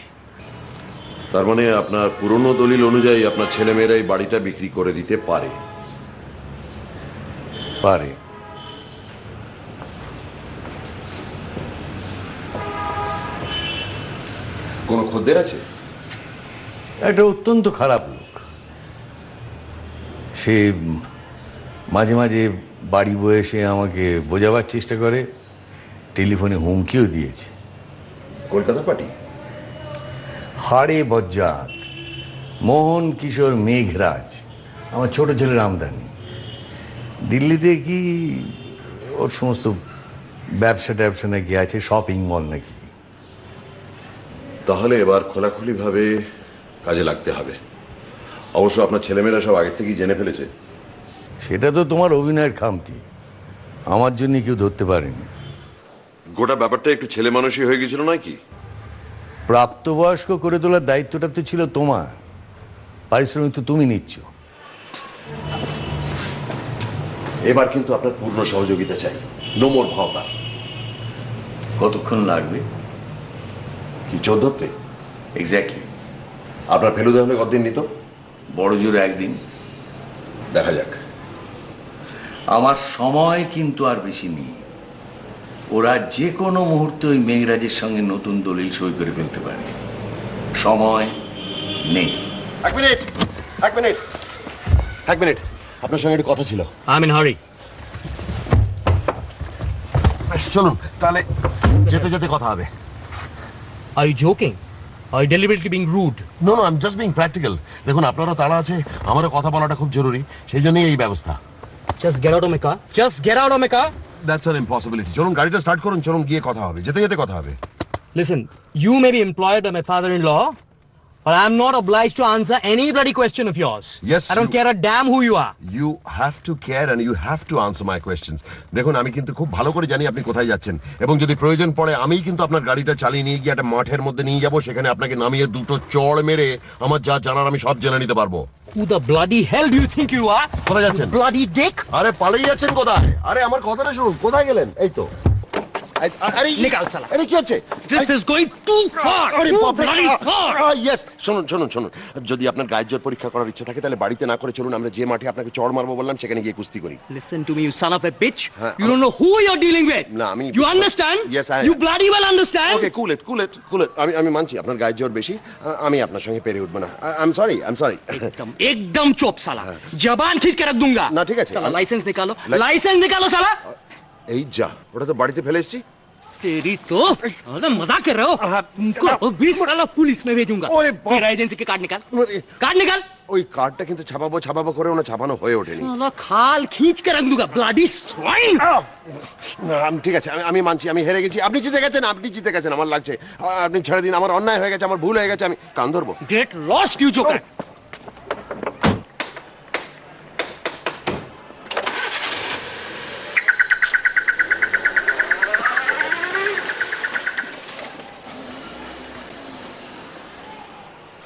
তার মানে আপনার পুরনো দলিল অনুযায়ী আপনার ছেলেমেয়েরা এই বাড়িটা বিক্রি করে দিতে পারে? পারে। কোনো খদ্দের আছে? একটা অত্যন্ত খারাপ লোক, সে মাঝে মাঝে বাড়ি বসে আমাকে বোঝাবার চেষ্টা করে, টেলিফোনে হুমকিও দিয়েছে। কলকাতা পার্টি হাড়ে বজ্জাত মোহন কিশোর মেঘরাজ আমার ছোট ছেলের আমদানি। দিল্লিতে কি ওর সমস্ত ব্যবসা ট্যাবসা নাকি আছে, শপিং মল নাকি। তাহলে এবার খোলাখুলিভাবে কাজে লাগতে হবে। অবশ্য আপনার ছেলেমেয়েরা সব আগের থেকেই জেনে ফেলেছে। সেটা তো তোমার অভিনয়ের খামতি, আমার জন্য কেউ ধরতে পারেনি। গোটা ব্যাপারটা একটু ছেলে মানুষই হয়ে গেছিল নাকি? প্রাপ্তবয়স্ক করে তোলার দায়িত্বটা তো ছিল তোমার, পারিশ্রমিক তো তুমি নিচ্ছ। এবার কিন্তু আপনার পূর্ণ সহযোগিতা চাই। নো মোর ভাওতা। কতক্ষণ লাগবে? কি 14th? এক্স্যাক্টলি। আপনার ফেলুদা হলে কতদিন নিত? বড় জোর একদিন। দেখা যাক। আমার সময় কিন্তু আর বেশি নেই। ওরা যে কোনো মুহূর্তে ওই মেঘরাজের সঙ্গে নতুন দলিল সই করে ফেলতে পারে। সময় নেই। এক মিনিট, আপনার সঙ্গে একটু কথা ছিল। I mean Hari. চলুন তাহলে যেতে যেতে কথা হবে। Are you joking? Are you deliberately being rude? No, I'm just being practical. দেখুন আপনারও তাড়া আছে, আমারও কথা বলাটা খুব জরুরি, সেই জন্যই এই ব্যবস্থা। Just get out of my car. That's an impossibility. চলুন গাড়িটা স্টার্ট করুন, চলুন গিয়ে কথা হবে, যেতে যেতে কথা হবে। Listen, you may be employed by my father-in-law, but I'm not obliged to answer any bloody question of yours. Yes, I don't care a damn who you are. You have to care and you have to answer my questions. দেখুন আমি কিন্তু খুব ভালো করে জানি আপনি কোথায় যাচ্ছেন, এবং যদি প্রয়োজন পড়ে আমি কিন্তু আপনার গাড়িটা চালিয়ে নিয়ে গিয়ে একটা মাঠের মধ্যে নিয়ে যাব, সেখানে আপনাকে নামিয়ে দুটো চড় মেরে আমার যা জানার আমি সব জেনে নিতে পারবো। Who the bloody hell do you think you are? কোথায় যাচ্ছেন? Bloody dick! আরে পালিয়ে যাচ্ছেন কোথায়? আরে আমার কথাটা শুনুন, কোথায় গেলেন? এই তো। আরে নিকাল শালা। আরে কি হচ্ছে? This is going too far. Yes, শুনুন, যদি আপনার গায়ের জোর পরীক্ষা করার ইচ্ছা থাকে তাহলে বাড়িতে না করে চলুন আমরা যে মাঠে আপনাকে চড় মারবো বললাম সেখানে গিয়ে কুস্তি করি। Listen to me, you son of a bitch. You don't know who you're dealing with. না আমি। You understand? Yes, I. You bloody well understand? Okay, cool it. আমি মানছি আপনার গায়ের জোর বেশি, আমি আপনার সঙ্গে পেরে উঠব না। I'm sorry. एकदम चुप साला, जबान खींच के रख दूंगा। ना ठीक है साला, लाइसेंस निकालो साला। ए जा, ওটা তো বাড়িতে ফেলে এসেছি। तेरी तो साला मजाक कर रहे हो? तुमको 20 साला पुलिस में भेजूंगा। मेरा एजेंसी के कार्ड निकाल। ওই কার্ডটা কিন্তু ছাপাবো করে ওনা ছাপানো হয়ে ওঠেনি। সালা খাল খিঁচ কে রাখ दूंगा, ব্লাডি সোয়াইন। আমি ঠিক আছে, আমি মানছি আমি হেরে গেছি, আপনি জিতে গেছেন আমার লাগছে। আপনি ছেড়ে দিন, আমার অন্যায় হয়ে গেছে, আমার ভুল হয়ে গেছে, আমি কান ধরবো। Get lost you joker.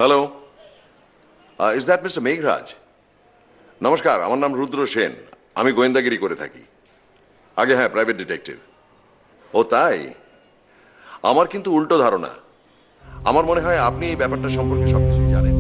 Hello, is that Mr. Meghraj? Namaskar, আমার নাম রুদ্র সেন, আমি গোয়েন্দাগিরি করে থাকি। আগে হ্যাঁ, প্রাইভেট ডিটেকটিভ। ও তাই, আমার কিন্তু উল্টো ধারণা। আমার মনে হয় আপনি এই ব্যাপারটা সম্পর্কে সব কিছুই জানেন।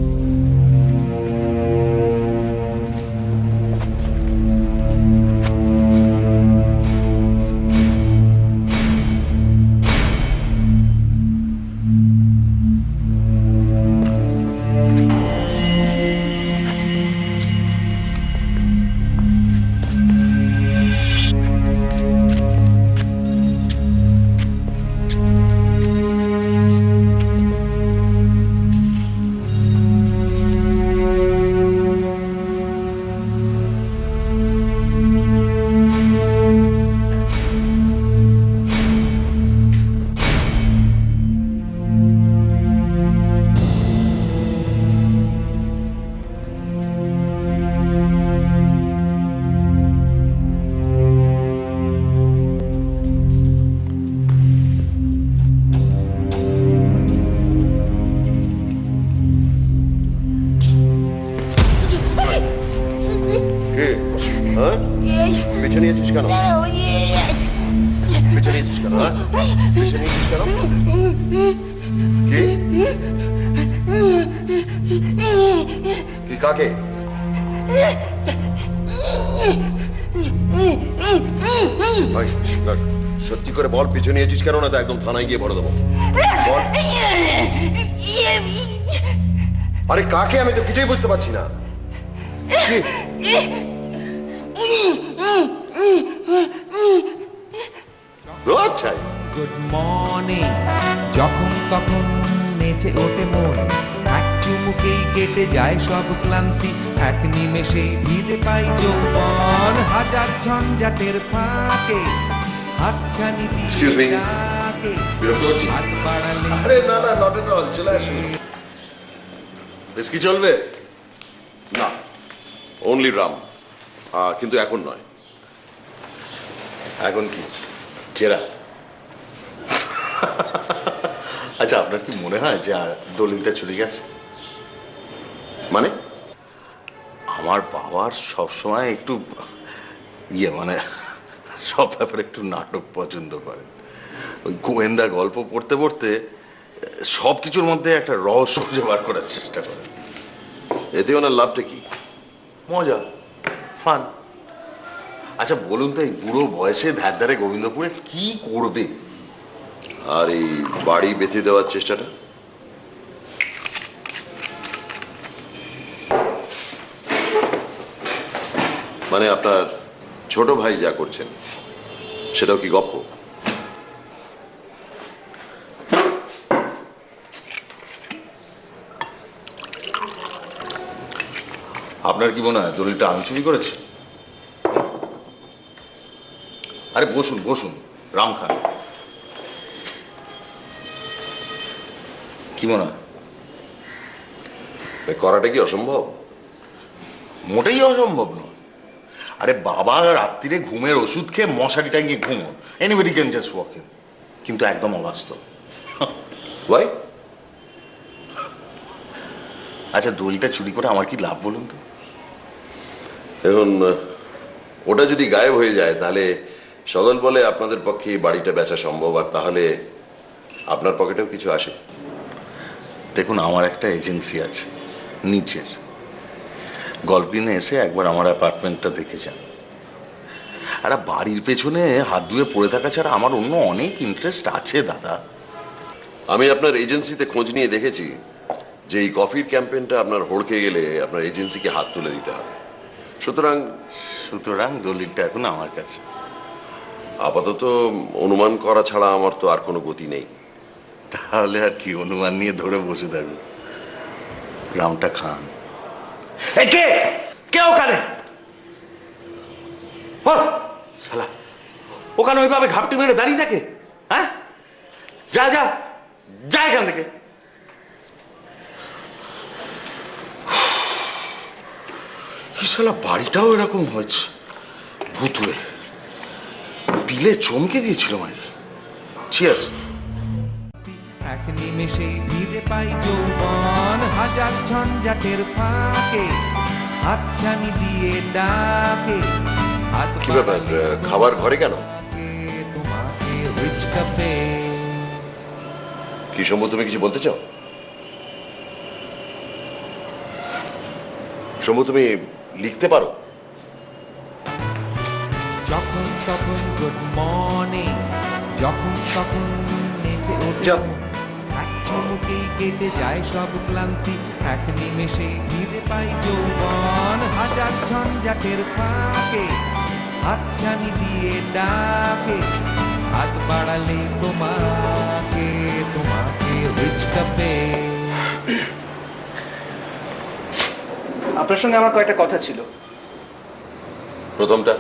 गुड मॉर्निंग যখন তখন নেচে ওঠে মন এক চুমুকেই কেটে যায় সব ক্লান্তি এক নিমেষে ভিড় পাই যৌবন হাজার ঝঞ্ঝাটের ফাঁকে হাতছানি দিয়ে যাকে হাত বাড়ালে আরে না না not at all চলে আসুন বেশি চলবে না only rum কিন্তু এখন নয় এখন কি চেরা अच्छा आपनर की मन है दलित चले गए मान हमार सब समय एक मैं सब बेपारे एक नाटक पसंद करें गोयेंदा गल्प पढ़ते पढ़ते सबकिछुर मध्य एक रहस्य खुजे बार करार चेष्टा करें एते ओनार लाभटा कि मजा फान अच्छा बोलुन तो बुड़ो बयसे धार धारे गोविंदपुरे कि करबे और बाड़ी बेचे देवार चेष्टा माने आपनार छोटो भाई जा करछेन सेटाओ कि गप्प आपनार कि मने हय दलिलटा आंचुरी करेछे अरे बसुन बसुन राम खान मोटे असम्भव ना अरे बाबा रात्रि घुमेर ओषुध खेये मशारी टांगिये घुमोन anybody can just walk in किन्तु एकदम अवास्तव वाई अच्छा दलिटा चुरी करे आमार कि लाभ बोलुन तो एखन ओटा जोदि गायब हो जाए ताहले सदल बले आपनादेर पक्षे बाड़ीटा बेचा सम्भव आर ताहले आपनार पकेटेओ किछु आसे देखो हमारे एक एजेंसि आज नीचे गल्पिने एसे एक बार हमारे अपार्टमेंट देखे जान बाड़ीर पेछने हाथ धुए पड़े थाका छाड़ा आमार अन्य अनेक इंटरेस्ट आछे दादा आमी आपनार एजेंसिते खोज निये देखेछि जे कफिर कैम्पेनटा आपनार हड़के गेले आपनार एजेंसिके हाथ तुले दिते हबे सुतरां सुतरां दलिलटा एखोन आमार काछे आपातत अनुमान करा छाड़ा आमार तो आर कोनो गति नेई তাহলে আর কি অনুমান নিয়ে ধরে বসে থাকবো রামটা খান একে কেও করে ও শালা ওখানে ওইভাবে ঘাপটি মেরে দাঁড়িয়ে থাকে হ্যাঁ যা যা যা এখান থেকে এই শালা বাড়িটাও এরকম হয়েছে ভূতুড়ে পিলে চমকে দিয়েছিল মানে চিয়ার্স एक निमेषे भीड़े पाई जौवन हजार झंझाटेर फाके हातछानी दिए डाके कि ब्यापार खाबार घरे केन तुम्हारे हिचकापे कि शम्भू तुम किछु बोलते चाओ शम्भू तुम लिखते पारो जखन तखन गुड मर्निंग जखन तखन नेचे उठो কেটে যায় সব ক্লান্তি এক নিমেষে ভিড়ে পাই যৌবন হাজার ঝঞ্ঝাটের ফাঁকে হাতছানি দিয়ে ডাকে হাত বাড়ালে তোমাকে তোমাকে হিচকাপে আপনার সঙ্গে আমার কয়েকটা কথা ছিল প্রথমটা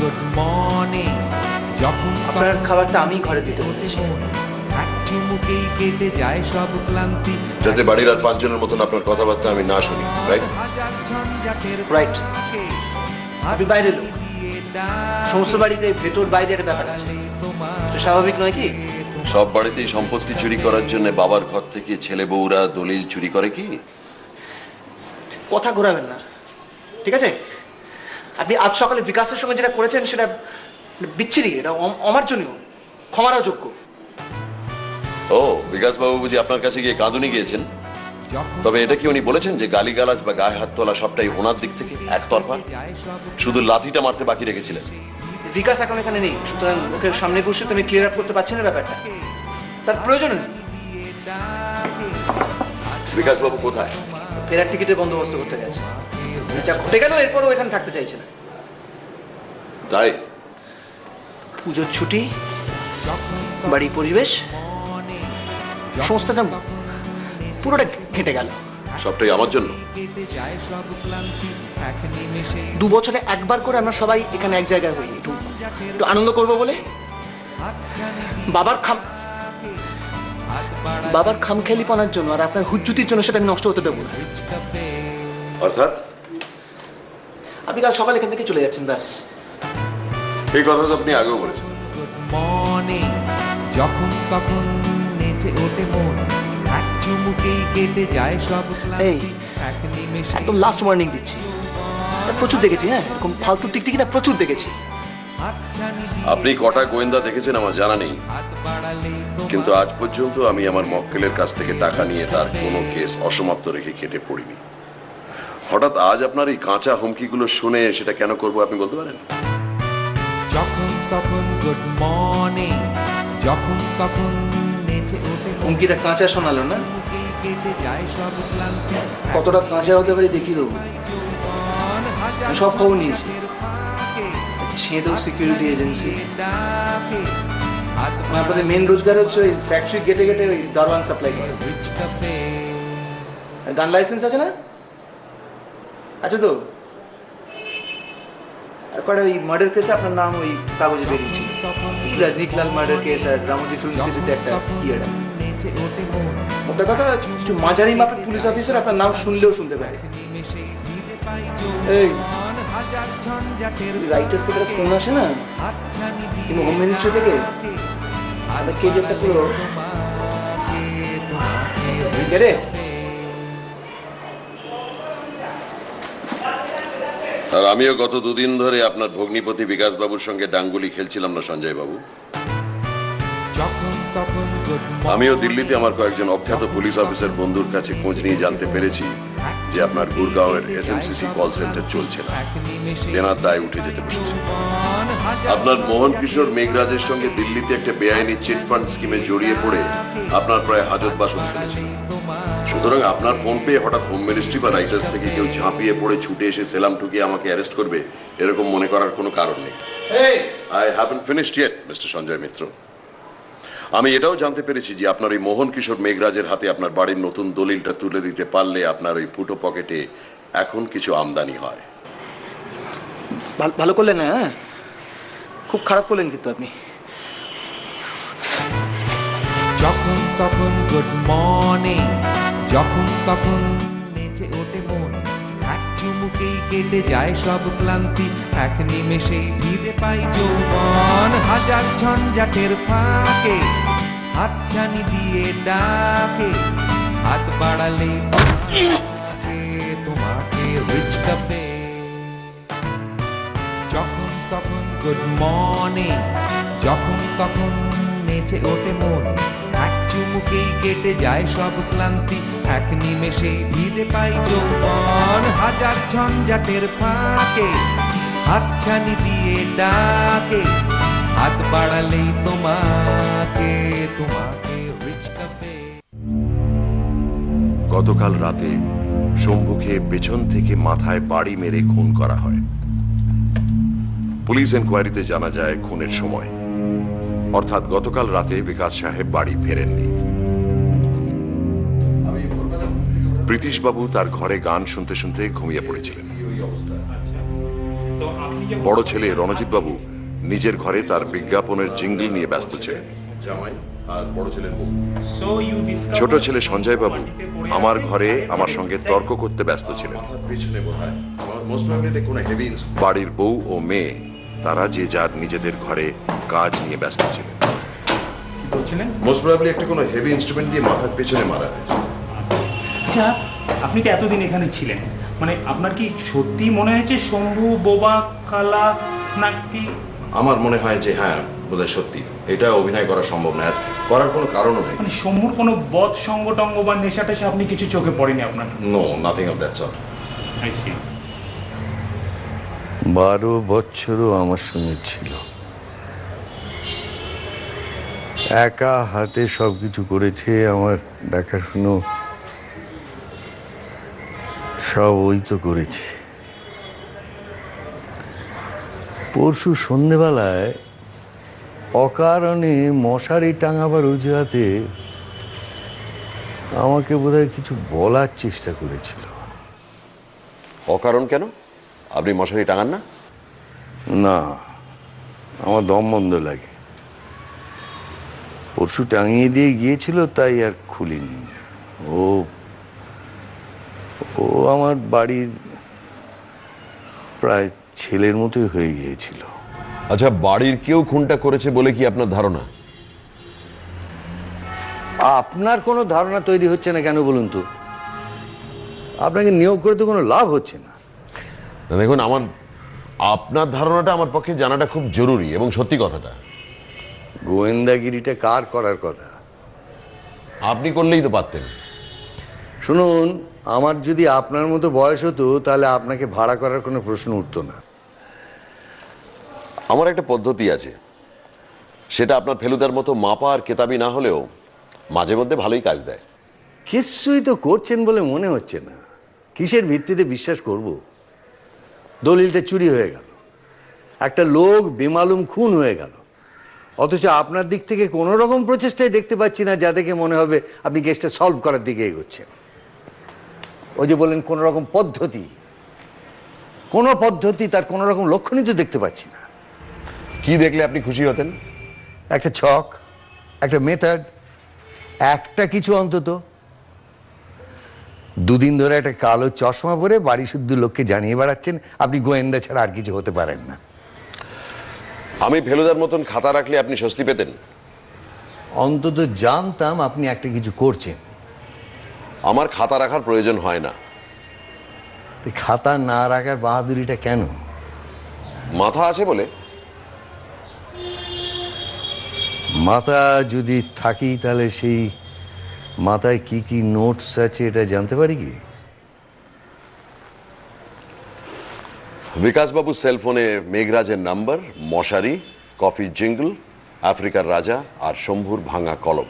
गुड मॉर्निंग আপনার খাবারটা আমি ঘরে দিতে বলেছি মুখেই কেটে যায় সব ক্লান্তি যাতে বাড়ির আর পাঁচজনের মতন আপনার কথাবার্তা আমি না শুনি রাইট রাইট আপনি বাইরে লোক সমস্ত বাড়িতে ভেতর বাইরে একটা ব্যাপার আছে এটা স্বাভাবিক নয় কি সব বাড়িতেই সম্পত্তি চুরি করার জন্য বাবার ঘর থেকে ছেলে বউরা দলিল চুরি করে কি কথা ঘোরাবেন না ঠিক আছে আপনি আজ সকালে বিকাশের সঙ্গে যেটা করেছেন সেটা বিচ্ছিরি এটা অমার্জনীয় ক্ষমার অযোগ্য ও বিকাশ বাবু বুঝি আপনার কাছে গিয়ে কাঁদুনি গিয়েছেন তবে এটা কি উনি বলেছেন যে গালিগালাজ বা গায়ে হাত তোলা সবটাই ওনার দিক থেকে একতরফা শুধু লাথিটা মারতে বাকি রেখেছিলেন বিকাশ এখন এখানে নেই সুতরাং ওকে সামনে বসে তুমি ক্লিয়ার আপ করতে পারছেন না ব্যাপারটা তার প্রয়োজন নেই। বিকাশ বাবু কোথায়? ফেরার টিকিটের বন্দোবস্ত করতে গেছে। যা ঘটে গেল এরপরও এখানে থাকতে চাইছে না। তাই পুজোর ছুটি, বাড়ি, পরিবেশ সমস্ত কাম পুরোটা ঘেঁটে গেল। সবটাই আমার জন্য। 2 বছরে একবার করে আমরা সবাই এখানে এক জায়গায় হই, একটু আনন্দ করব বলে। বাবার খামখেয়ালিপনার জন্য আর আপনার হুজ্জুতির জন্য সেটা আমি নষ্ট হতে দেব না। অর্থাৎ আপনি কাল সকালে এখান থেকে চলে যাচ্ছেন, ব্যাস। এই কথা তো আপনি আগেও বলেছেন। যখন তখন নেচে ওঠে মন, চুমুকেই কেটে যায় সব ক্লান্তি। একদম লাস্ট ওয়ার্নিং দিচ্ছি, প্রচুর দেখেছি। হ্যাঁ, এরকম ফালতু টিকটিকি না প্রচুর দেখেছি। আপনি কটা গোয়েন্দা দেখেছেন আমার জানা নেই, কিন্তু আজ পর্যন্ত আমি আমার মক্কেলের কাছ থেকে টাকা নিয়ে তার কোনো কেস অসমাপ্ত রেখে কেটে পড়িনি। হঠাৎ আজ আপনার এই কাঁচা হুমকিগুলো শুনে সেটা কেন করবো আপনি বলতে পারেন? যখন তখন গুড মর্নিং, যখন তখন নেচে ওঠে। হুমকিটা কাঁচা শোনালো না? কতটা কাঁচা হতে পারে দেখিয়ে দেবো, সব খবর নিয়েছি। সিকিউরিটি এজেন্সি আপনাদের মেন রোজগার হচ্ছে ওই ফ্যাক্টরি গেটে গেটে ওই দারোয়ান সাপ্লাই করে। গান লাইসেন্স আছে না? আচ্ছা, তো আর কটা ওই মার্ডার কেসে আপনার নাম ওই কাগজে বেরিয়েছিল, রজনীকলাল মার্ডার কেস আর রামজি ফিল্ম সিটিতে একটা ইয়েটা। ওটা কথা কিছু মাঝারি মাপের পুলিশ অফিসার আপনার নাম শুনলেও শুনতে পারে। এই রাইটার্স থেকে ফোন আসে না, কিন্তু হোম মিনিস্ট্রি থেকে আবার কে যেটা পুরো রে। আর আমিও গত 2 দিন ধরে আপনার ভগ্নিপতি বিকাশ বাবুর সঙ্গে ডাঙ্গুলি খেলছিলাম না সঞ্জয় বাবু? আমিও দিল্লিতে আমার কয়েকজন অখ্যাত পুলিশ অফিসার বন্ধুর কাছে খোঁজ নিয়ে জানতে পেরেছি যে আপনার গুরগাঁওয়ের এসএমসিসি কল সেন্টার চলছে না, দেনার দায় উঠে যেতে বসেছে। আপনার মোহন কিশোর মেঘরাজের সঙ্গে দিল্লিতে একটা বেআইনি চিটফান্ড স্কিমে জড়িয়ে পড়ে আপনার প্রায় হাজতবাস চলেছে। সুতরাং আপনার ফোন পেয়ে হঠাৎ হোম মিনিস্ট্রি বা রাইটার্স থেকে কেউ ঝাঁপিয়ে পড়ে ছুটে এসে সেলাম ঠুকিয়ে আমাকে অ্যারেস্ট করবে এরকম মনে করার কোনো কারণ নেই। I haven't finished yet mister Sanjay Mitra. আমি এটাও জানতে পেরেছি যে আপনার ওই মোহন কিশোর মেঘরাজের হাতে আপনার বাড়ির নতুন দলিলটা তুলে দিতে পারলে আপনার ওই ফুটো পকেটে এখন কিছু আমদানি হয়। ভালো করলেন না, খুব খারাপ করলেন কিন্তু আপনি। যখন তখন গুড মর্নিং, যখন তখন নেচে ওঠে মন, এক চুমুকেই কেটে যায় সব ক্লান্তি। এক নিমেষেই ভিড়ে পাই যৌবন, হাজার ঝঞ্ঝাটের ফাঁকে হাতছানি দিয়ে ডাকে, হাত বাড়ালে তোমাকে রিচ ক্যাফে। যখন তখন গুড মর্নিং, যখন তখন নেচে ওঠে মন, এক চুমুকেই কেটে যায় সব ক্লান্তি। এক নিমেষেই ভিড়ে পাই যৌবন, হাজার ঝঞ্ঝাটের ফাঁকে হাতছানি দিয়ে ডাকে, হাত বাড়ালেই তোমাকে তোমাকে রিচ ক্যাফে। গতকাল রাতে শম্ভুকে পেছন থেকে মাথায় বাড়ি মেরে খুন করা হয়। পুলিশ এনকোয়ারিতে জানা যায় খুনের সময় অর্থাৎ গতকাল রাতে বিকাশ সাহেব বাড়ি ফেরেননি। প্রীতিশবাবু তার ঘরে গান শুনতে শুনতে ঘুমিয়ে পড়েছিলেন। বড় ছেলে রণজিৎ বাবু নিজের ঘরে তার বিজ্ঞাপনের জিঙ্গল নিয়ে ব্যস্ত ছিলেন। ছোট ছেলে সঞ্জয় বাবু আমার ঘরে আমার সঙ্গে তর্ক করতে ব্যস্ত ছিলেন। বাড়ির বউ ও মেয়ে তারা যে যার নিজেদের ঘরে কাজ নিয়ে ব্যস্ত ছিলেন। মোস্ট প্রবাবলি একটা কোনো হেভি ইনস্ট্রুমেন্ট দিয়ে মাথার পেছনে মারা হয়েছে। আচ্ছা, আপনি তো এতদিন এখানে ছিলেন, মানে আপনার কি সত্যি মনে হয়েছে শম্ভু বোবা কালা নাকি? আমার মনে হয় যে হ্যাঁ, বোধহয় সত্যি। এটা অভিনয় করা সম্ভব না, করার কোনো কারণও নেই। মানে শম্ভুর কোনো বদ সঙ্গটঙ্গ বা নেশা টেশা আপনি কিছু চোখে পড়েনি আপনার? No, nothing of that sort. 12 বছরও আমার সঙ্গে ছিল। একা হাতে সব কিছু করেছে, আমার দেখাশুনো সব ওই তো করেছে। পরশু সন্ধেবেলায় অকারণে মশারি টাঙাবার অজুহাতে আমাকে বোধহয় কিছু বলার চেষ্টা করেছিল। অকারণ কেন? আপনি মশারি টাঙান না? না, আমার দম বন্ধ লাগে। পরশু টাঙিয়ে দিয়ে গিয়েছিল, তাই আর খুলিনি। ও আমার বাড়ির প্রায় ছেলের মতোই হয়ে গিয়েছিল। আচ্ছা, বাড়ির কেউ খুনটা করেছে বলে কি আপনার ধারণা? আপনার কোনো ধারণা তৈরি হচ্ছে না কেন বলুন তো? আপনাকে নিয়োগ করে তো কোনো লাভ হচ্ছে না। দেখুন, আপনার ধারণাটা আমার পক্ষে জানাটা খুব জরুরি এবং সত্যি কথাটা। গোয়েন্দাগিরিটা কার করার কথা? আপনি করলেই তো পারতেন। শুনুন, আমার যদি আপনার মতো বয়স হতো তাহলে আপনাকে ভাড়া করার কোনো প্রশ্ন উঠতো না। আমার একটা পদ্ধতি আছে, সেটা আপনার ফেলুদার মতো মাপা আর কেতাবি না হলেও মাঝে মধ্যে ভালোই কাজ দেয়। কিছুই তো করছেন বলে মনে হচ্ছে না। কিসের ভিত্তিতে বিশ্বাস করব? দলিলটা চুরি হয়ে গেল, একটা লোক বেমালুম খুন হয়ে গেল, অথচ আপনার দিক থেকে কোনো রকম প্রচেষ্টাই দেখতে পাচ্ছি না যা দেখে মনে হবে আপনি কেসটা সলভ করার দিকে এগোচ্ছেন। ওই যে বললেন কোনো রকম পদ্ধতি, কোনো পদ্ধতি, তার কোনো রকম লক্ষণই তো দেখতে পাচ্ছি না। কি দেখলে আপনি খুশি হতেন? একটা ছক, একটা মেথড, একটা কিছু অন্তত। দুদিন ধরে একটা কালো চশমা পরে বাড়ি শুদ্ধ লোককে জানিয়ে বেড়াচ্ছেন আপনি গোয়েন্দা ছাড়া আর কিছু হতে পারেন না। আমি ফেলুদার মতন খাতা রাখলে আপনি স্বস্তি পেতেন? অন্তত জানতাম আপনি একটা কিছু করছেন। আমার খাতা রাখার প্রয়োজন হয় না। খাতা না রাখার বাহাদুরিটা কেন? মাথা আছে বলে। মাথা যদি থাকি তাহলে সেই মাথায় কি কি নোটস আছে এটা জানতে পারি কি? বিকাশবাবুর সেলফোনে মেঘরাজের নাম্বার, মশারি, কফি জিঙ্গল, আফ্রিকার রাজা আর শম্ভুর ভাঙা কলম।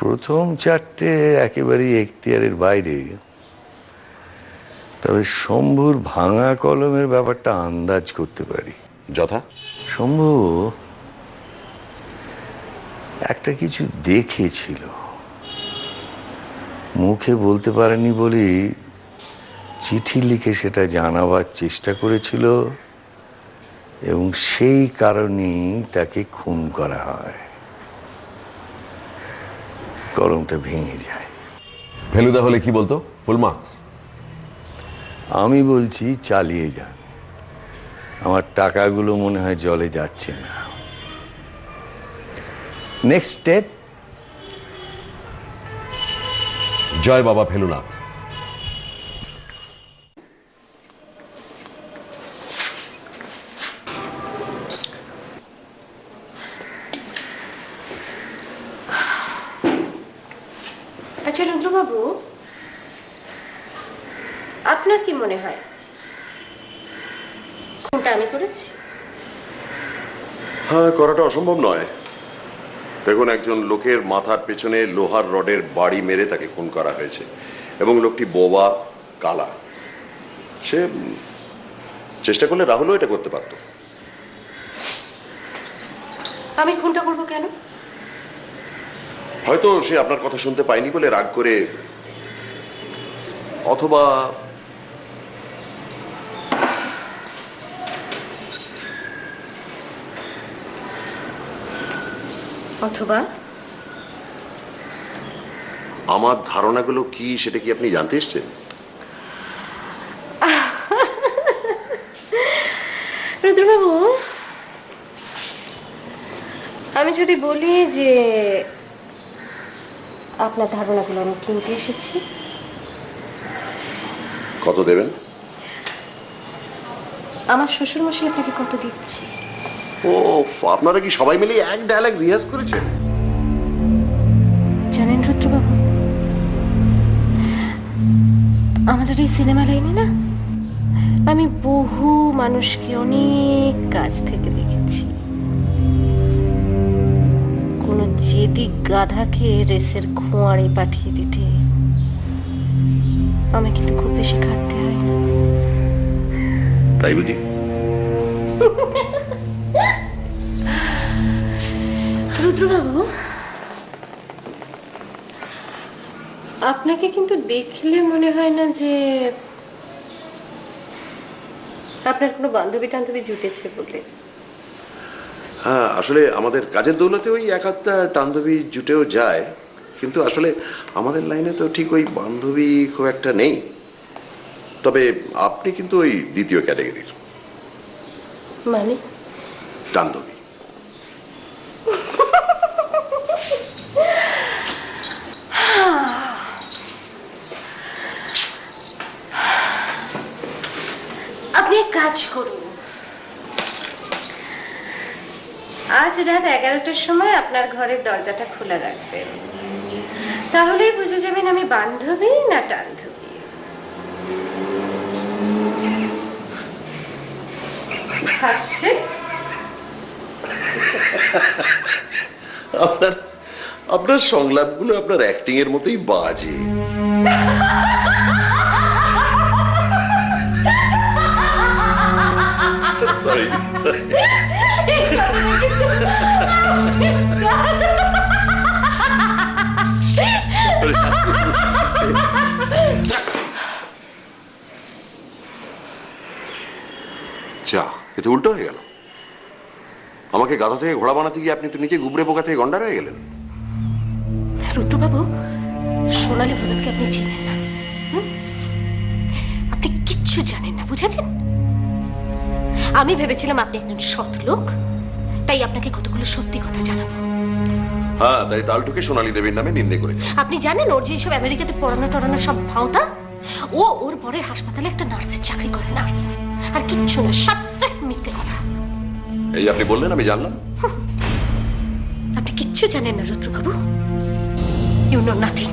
প্রথম চারটে একেবারেই এখতিয়ারের বাইরে, তবে শম্ভুর ভাঙা কলমের ব্যাপারটা আন্দাজ করতে পারি। যথা? শম্ভু একটা কিছু দেখেছিল, মুখে বলতে পারেনি বলি চিঠি লিখে সেটা জানাবার চেষ্টা করেছিল, এবং সেই কারণেই তাকে খুন করা হয়। কলমটা ভেঙে যায়। ফেলুদা হলে কি বলতো? Full marks. আমি বলছি চালিয়ে যান, আমার টাকাগুলো মনে হয় জলে যাচ্ছে না। Next step জয়বাবা ফেলুনাথ। আচ্ছা রুদ্রবাবু, আপনার কি মনে হয় খুনটা আমি করেছি? হ্যাঁ, করাটা অসম্ভব নয়। দেখুন, একজন লোকের মাথার পেছনে লোহার রডের বাড়ি মেরে তাকে খুন করা হয়েছে, এবং লোকটি বোবা, কালা। সে চেষ্টা করলে রাহুলও এটা করতে পারত। আমি খুনটা করব কেন? হয়তো সে আপনার কথা শুনতে পায়নি বলে রাগ করে, অথবা আমার ধারণাগুলো কি সেটা কি আপনি জানতে এসেছেন? রুদ্রবাবু, আমি যদি বলি যে আপনার ধারণাগুলো আমি কিনতে এসেছি। কত দেবেন? আমার শ্বশুরমশাই আপনাকে কত দিচ্ছে। ও, আপনারা কি সবাই মিলে এক ডায়ালগ রিহার্স করেছেন? জানেন রুদ্রবাবু, আমাদের এই সিনেমা লাইনে না আমি বহু মানুষকে অনেক কাজ থেকে দেখেছি। জেদি গাধাকে রেসের খোঁয়াড়ে পাঠিয়ে দিতে। আমি কিন্তু খুব বেশি খাটতে হয় না। তাই বুঝি? রুদ্রবাবু, আপনাকে কিন্তু দেখলে মনে হয় না যে আপনার কোনো বান্ধবী টান্ধবী জুটেছে বলে। হ্যাঁ, আসলে আমাদের কাজের দৌলতে ওই এক আধটা বান্ধবী জুটেও যায়, কিন্তু আসলে আমাদের লাইনে তো ঠিক ওই বান্ধবী খুব একটা নেই। তবে আপনি কিন্তু ওই দ্বিতীয় ক্যাটাগরির। মানে? বান্ধবী। আপনি কাজ করুন, আজ রাত 11টার সময় আপনার ঘরের দরজাটা খোলা রাখবেন, তাহলেই বুঝে যাবেন আমি বান্ধবী না টান্ধবী। আপনার সংলাপগুলো আপনার অ্যাক্টিং এর মতোই বাজে। Sorry. যা, এ তো উল্টো হয়ে গেল। আমাকে গাধা থেকে ঘোড়া বানাতে গিয়ে আপনি তো নিজে গুবরে পোকা থেকে গন্ডার হয়ে গেলেন। রুদ্রবাবু, সোনালি ভূতকে আপনি চেনেন না, আপনি কিচ্ছু জানেন না, বুঝেছেন? আমি ভেবেছিলাম আপনি একজন সৎ লোক, তাই আপনাকে কতগুলো সত্যি কথা জানাবো। হ্যাঁ, তাই তালটুকে সোনালী দেবীর নামে নিন্দে করে। আপনি জানেন ওর যে এইসব আমেরিকাতে পড়ানো টড়ানো সব ভাওতা। ও ওর বরের হাসপাতালে একটা নার্সের চাকরি করে, নার্স, আর কিচ্ছু না, সবচেয়ে মিথ্যে কথা। এই আপনি বললেন, আমি জানলাম। আপনি কিচ্ছু জানেন না রুদ্রবাবু, ইউ নো নাথিং।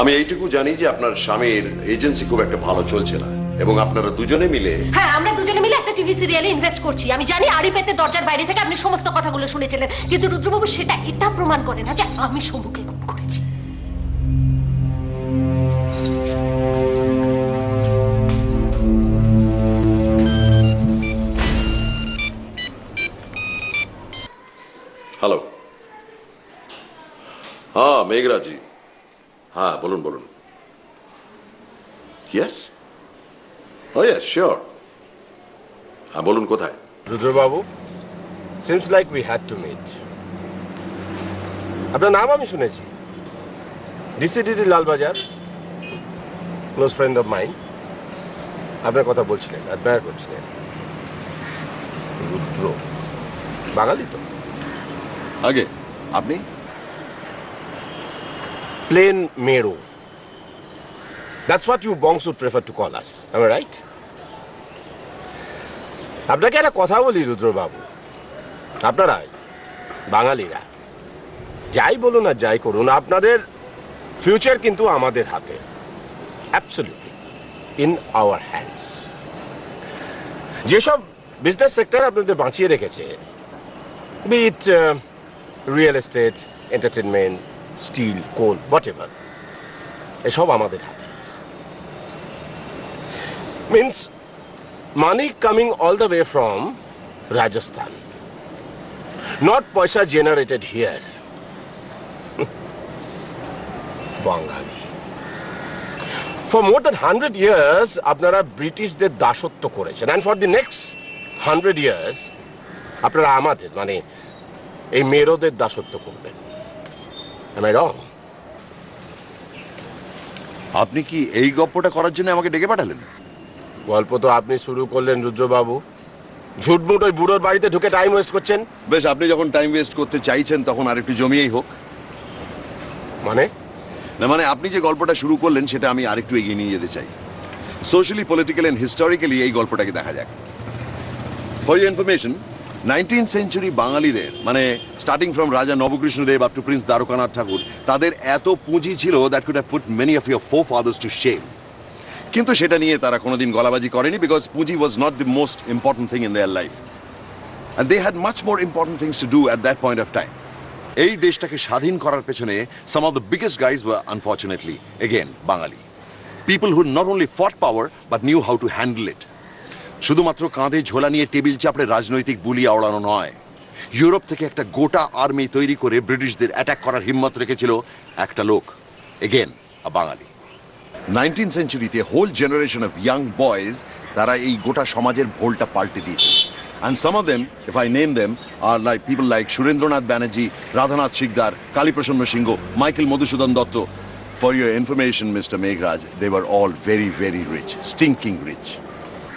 আমি এইটুকু জানি যে আপনার স্বামীর এজেন্সি খুব একটা ভালো চলছে না, এবং আপনারা দুজনে মিলে। হ্যাঁ, আমরা দুজনে মিলে একটা টিভি সিরিয়ালে ইনভেস্ট করছি। আমি জানি আড়ি পেতে দরজার বাইরে থেকে আপনি সমস্ত কথাগুলো শুনেছিলেন, কিন্তু রুদ্রবাবু সেটা এটা প্রমাণ করে না যে আমি শম্ভুকে খুন করেছি। হ্যালো। হ্যাঁ মেঘরাজি, হ্যাঁ বলুন বলুন। Yes, Oh yes, sure. হ্যাঁ বলুন, কোথায়? রুদ্রবাবু, seems like we had to meet. আপনার নাম আমি শুনেছি, DCDD Lalbazar, close friend of mind. আপনার কথা বলছিলেন, অ্যাডমায়ার করছিলেন। রুদ্র বাঙালি তো। আগে আপনি প্লেন মেরু। That's what you bongs would prefer to call us. Am I right? আপনাকে একটা কথা বলি রুদ্রবাবু, আপনারা বাঙালিরা যাই বলুন আর যাই করুন, আপনাদের ফিউচার কিন্তু আমাদের হাতে, অ্যাবসলিউটলি ইন আওয়ার হ্যান্ডস। যেসব বিজনেস সেক্টর আপনাদের বাঁচিয়ে রেখেছে, be it real estate, entertainment, steel, coal, whatever, এসব আমাদের হাতে। Means money coming all the way from Rajasthan, not paisa generated here. Bengali. For more than 100 years, আপনারা ব্রিটিশদের দাসত্ব করেছেন, and for the next 100 years, আপনারা আমাদের মানে এই মেরোদের দাসত্ব করবেন। Am I wrong? আপনি কি এই গল্পটা করার জন্য আমাকে ডেকে পাঠালেন? গল্প তো আপনি শুরু করলেন রুদ্রবাবু, ঝুটমুট ওই বুড়োর বাড়িতে ঢুকে টাইম ওয়েস্ট করছেন। বেশ, আপনি যখন টাইম ওয়েস্ট করতে চাইছেন তখন আর একটু জমিয়েই হোক। মানে? না মানে আপনি যে গল্পটা শুরু করলেন সেটা আমি আরেকটু এগিয়ে নিয়ে যেতে চাই। সোশ্যালি, পলিটিক্যাল অ্যান্ড হিস্টোরিক্যালি এই গল্পটাকে দেখা যাক। For your information, 19th century বাঙালিদের, মানে starting from রাজা নবকৃষ্ণদেব up to prince দ্বারকানাথ ঠাকুর, তাদের এত পুঁজি ছিল that could have put many of your forefathers to shame. কিন্তু সেটা নিয়ে তারা কোনোদিন গলাবাজি করেনি, বিকজ পুঁজি was not the most important thing in their life, and they had much more important things to do at that point of time. এই দেশটাকে স্বাধীন করার পেছনে some of the biggest guys were unfortunately again Bangali people who not only fought power but knew how to handle it শুধুমাত্র কাঁধে ঝোলা নিয়ে table চাপড়ে রাজনৈতিক বুলি আওড়ানো নয় ইউরোপ থেকে একটা গোটা আর্মি তৈরি করে ব্রিটিশদের অ্যাটাক করার হিম্মত রেখেছিল একটা লোক again a Bangali 19th century the whole generation of young boys তারা এই গোটা সমাজের ভোলটা পাল্টে দিয়েছে And some of them, if I name them, are like people like Surendranath Banerjee, Radhanath Shikdar, Kaliprasanna Singh, Michael Madhusudan Dutta. For your information, Mr. Meghraj, they were all very, very rich, stinking rich.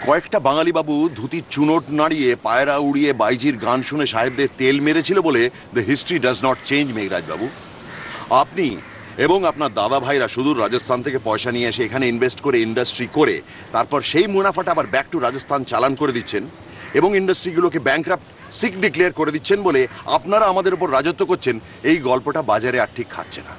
কয়েকটা বাঙালি বাবু ধুতি চুনট নাড়িয়ে পায়রা উড়িয়ে বাইজির গান শুনে সাহেবদের তেল মেরেছিল বলে the history does not change, Meghraj বাবু. আপনি এবং আপনার দাদা ভাইরা সুদূর রাজস্থান থেকে পয়সা নিয়ে এসে এখানে ইনভেস্ট করে ইন্ডাস্ট্রি করে তারপর সেই মুনাফাটা আবার ব্যাক টু রাজস্থান চালান করে দিচ্ছেন। এবং ইন্ডাস্ট্রিগুলোকে ব্যাংকরাপ্ট সিক ডিক্লেয়ার করে দিচ্ছেন বলে আপনারা আমাদের উপর রাজত্ব করছেন এই গল্পটা বাজারে আর ঠিক খাচ্ছে না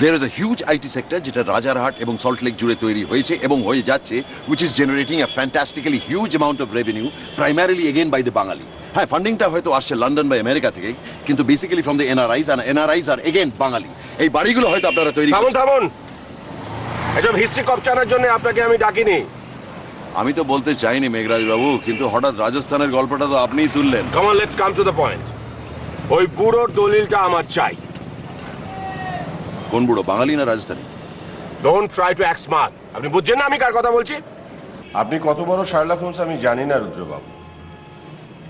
there is a huge IT sector যেটা রাজারহাট এবং সল্ট লেক জুড়ে তৈরি হয়েছে এবং হয়ে যাচ্ছে which is generating a fantastically huge amount of revenue primarily again by the বাঙালি হ্যাঁ ফান্ডিংটা হয়তো আসছে লন্ডন বা আমেরিকা থেকে কিন্তু basically from the NRIs and NRIs are again বাঙালি এই বাড়িগুলো হয়তো আপনারা তৈরি করছেন থামুন এসব হিস্ট্রি কপচানোর জন্য আপনাকে আমি ডাকিনি আমি তো বলতে চাইনি মেঘরাজ বাবু কিন্তু হঠাৎ রাজস্থানের গল্পটা তো আপনিই তুললেন come on let's come to the point ওই বুড়োর দলিলটা আমার চাই কোন বুড়ো বাঙালি না Rajasthani don't try to act smart আপনি বুঝছেন না আমি কার কথা বলছি আপনি কত বড় শার্লক হোমস আমি জানি না রুদ্র বাবু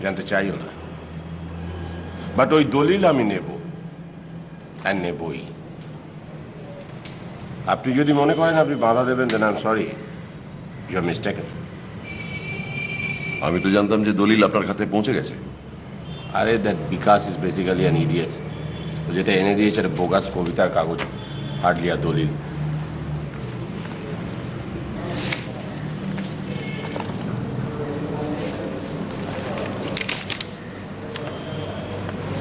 জানতে চাইও না বাট ওই দলিল আমি নেব আর নেবই আপনি যদি মনে করেন আপনি বাধা দেবেন then I am sorry You are mistaken. আমি তো জানতাম যে দলিল আপনার কাছে পৌঁছে গেছে। আরে that Vikas is basically an idiot. ও যেটা এনে দিয়েছে একটা বোগাস কবিতার কাগজ hardly a দলিল।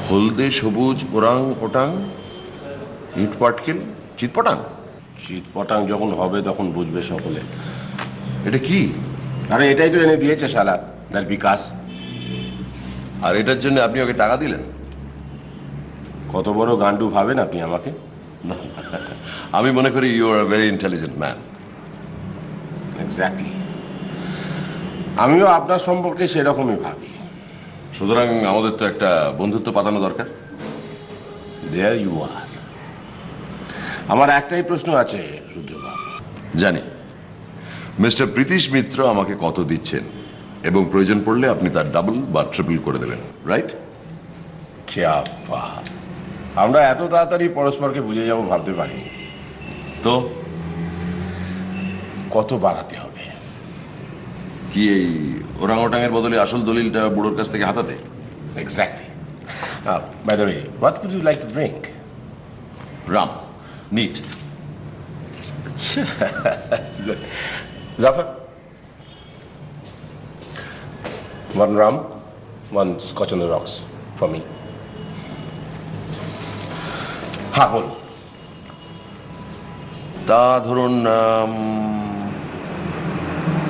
হলদে সবুজ ওরাং ওটাং ইট পাটকেল চিতপটাং চিতপটাং যখন হবে তখন বুঝবে সকলে এটা কি আরে এটাই তো এনে দিয়েছে শালা তার বিকাশ আর এটার জন্য আপনি ওকে টাকা দিলেন কত বড় গান্ডু ভাবেন আপনি আমাকে আমি মনে করি you are a very intelligent man exactly আমিও আপনার সম্পর্কে সেরকমই ভাবি সুতরাং আমাদের তো একটা বন্ধুত্ব পাতানো দরকার দেয়ার ইউ আর আমার একটাই প্রশ্ন আছে রুদ্রবাবু জানি মিস্টার প্রীতিশ মিত্র আমাকে কত দিচ্ছেন এবং প্রয়োজন পড়লে আপনি তার ডাবল বা ট্রিপল করে দেবেন রাইট ক্যা বাত আমরা এত তাড়াতাড়ি পরস্পরকে বুঝে যাব ভাবতে পারিনি তো কত বাড়াতে হবে কি এই ওরাংওটাংয়ের বদলে আসল দলিলটা বুড়োর কাছ থেকে হাতাতে exactly by the way what would you like to drink rum neat Zafar, one rum, one scotch on the rocks for me. Harper. Ta dhorun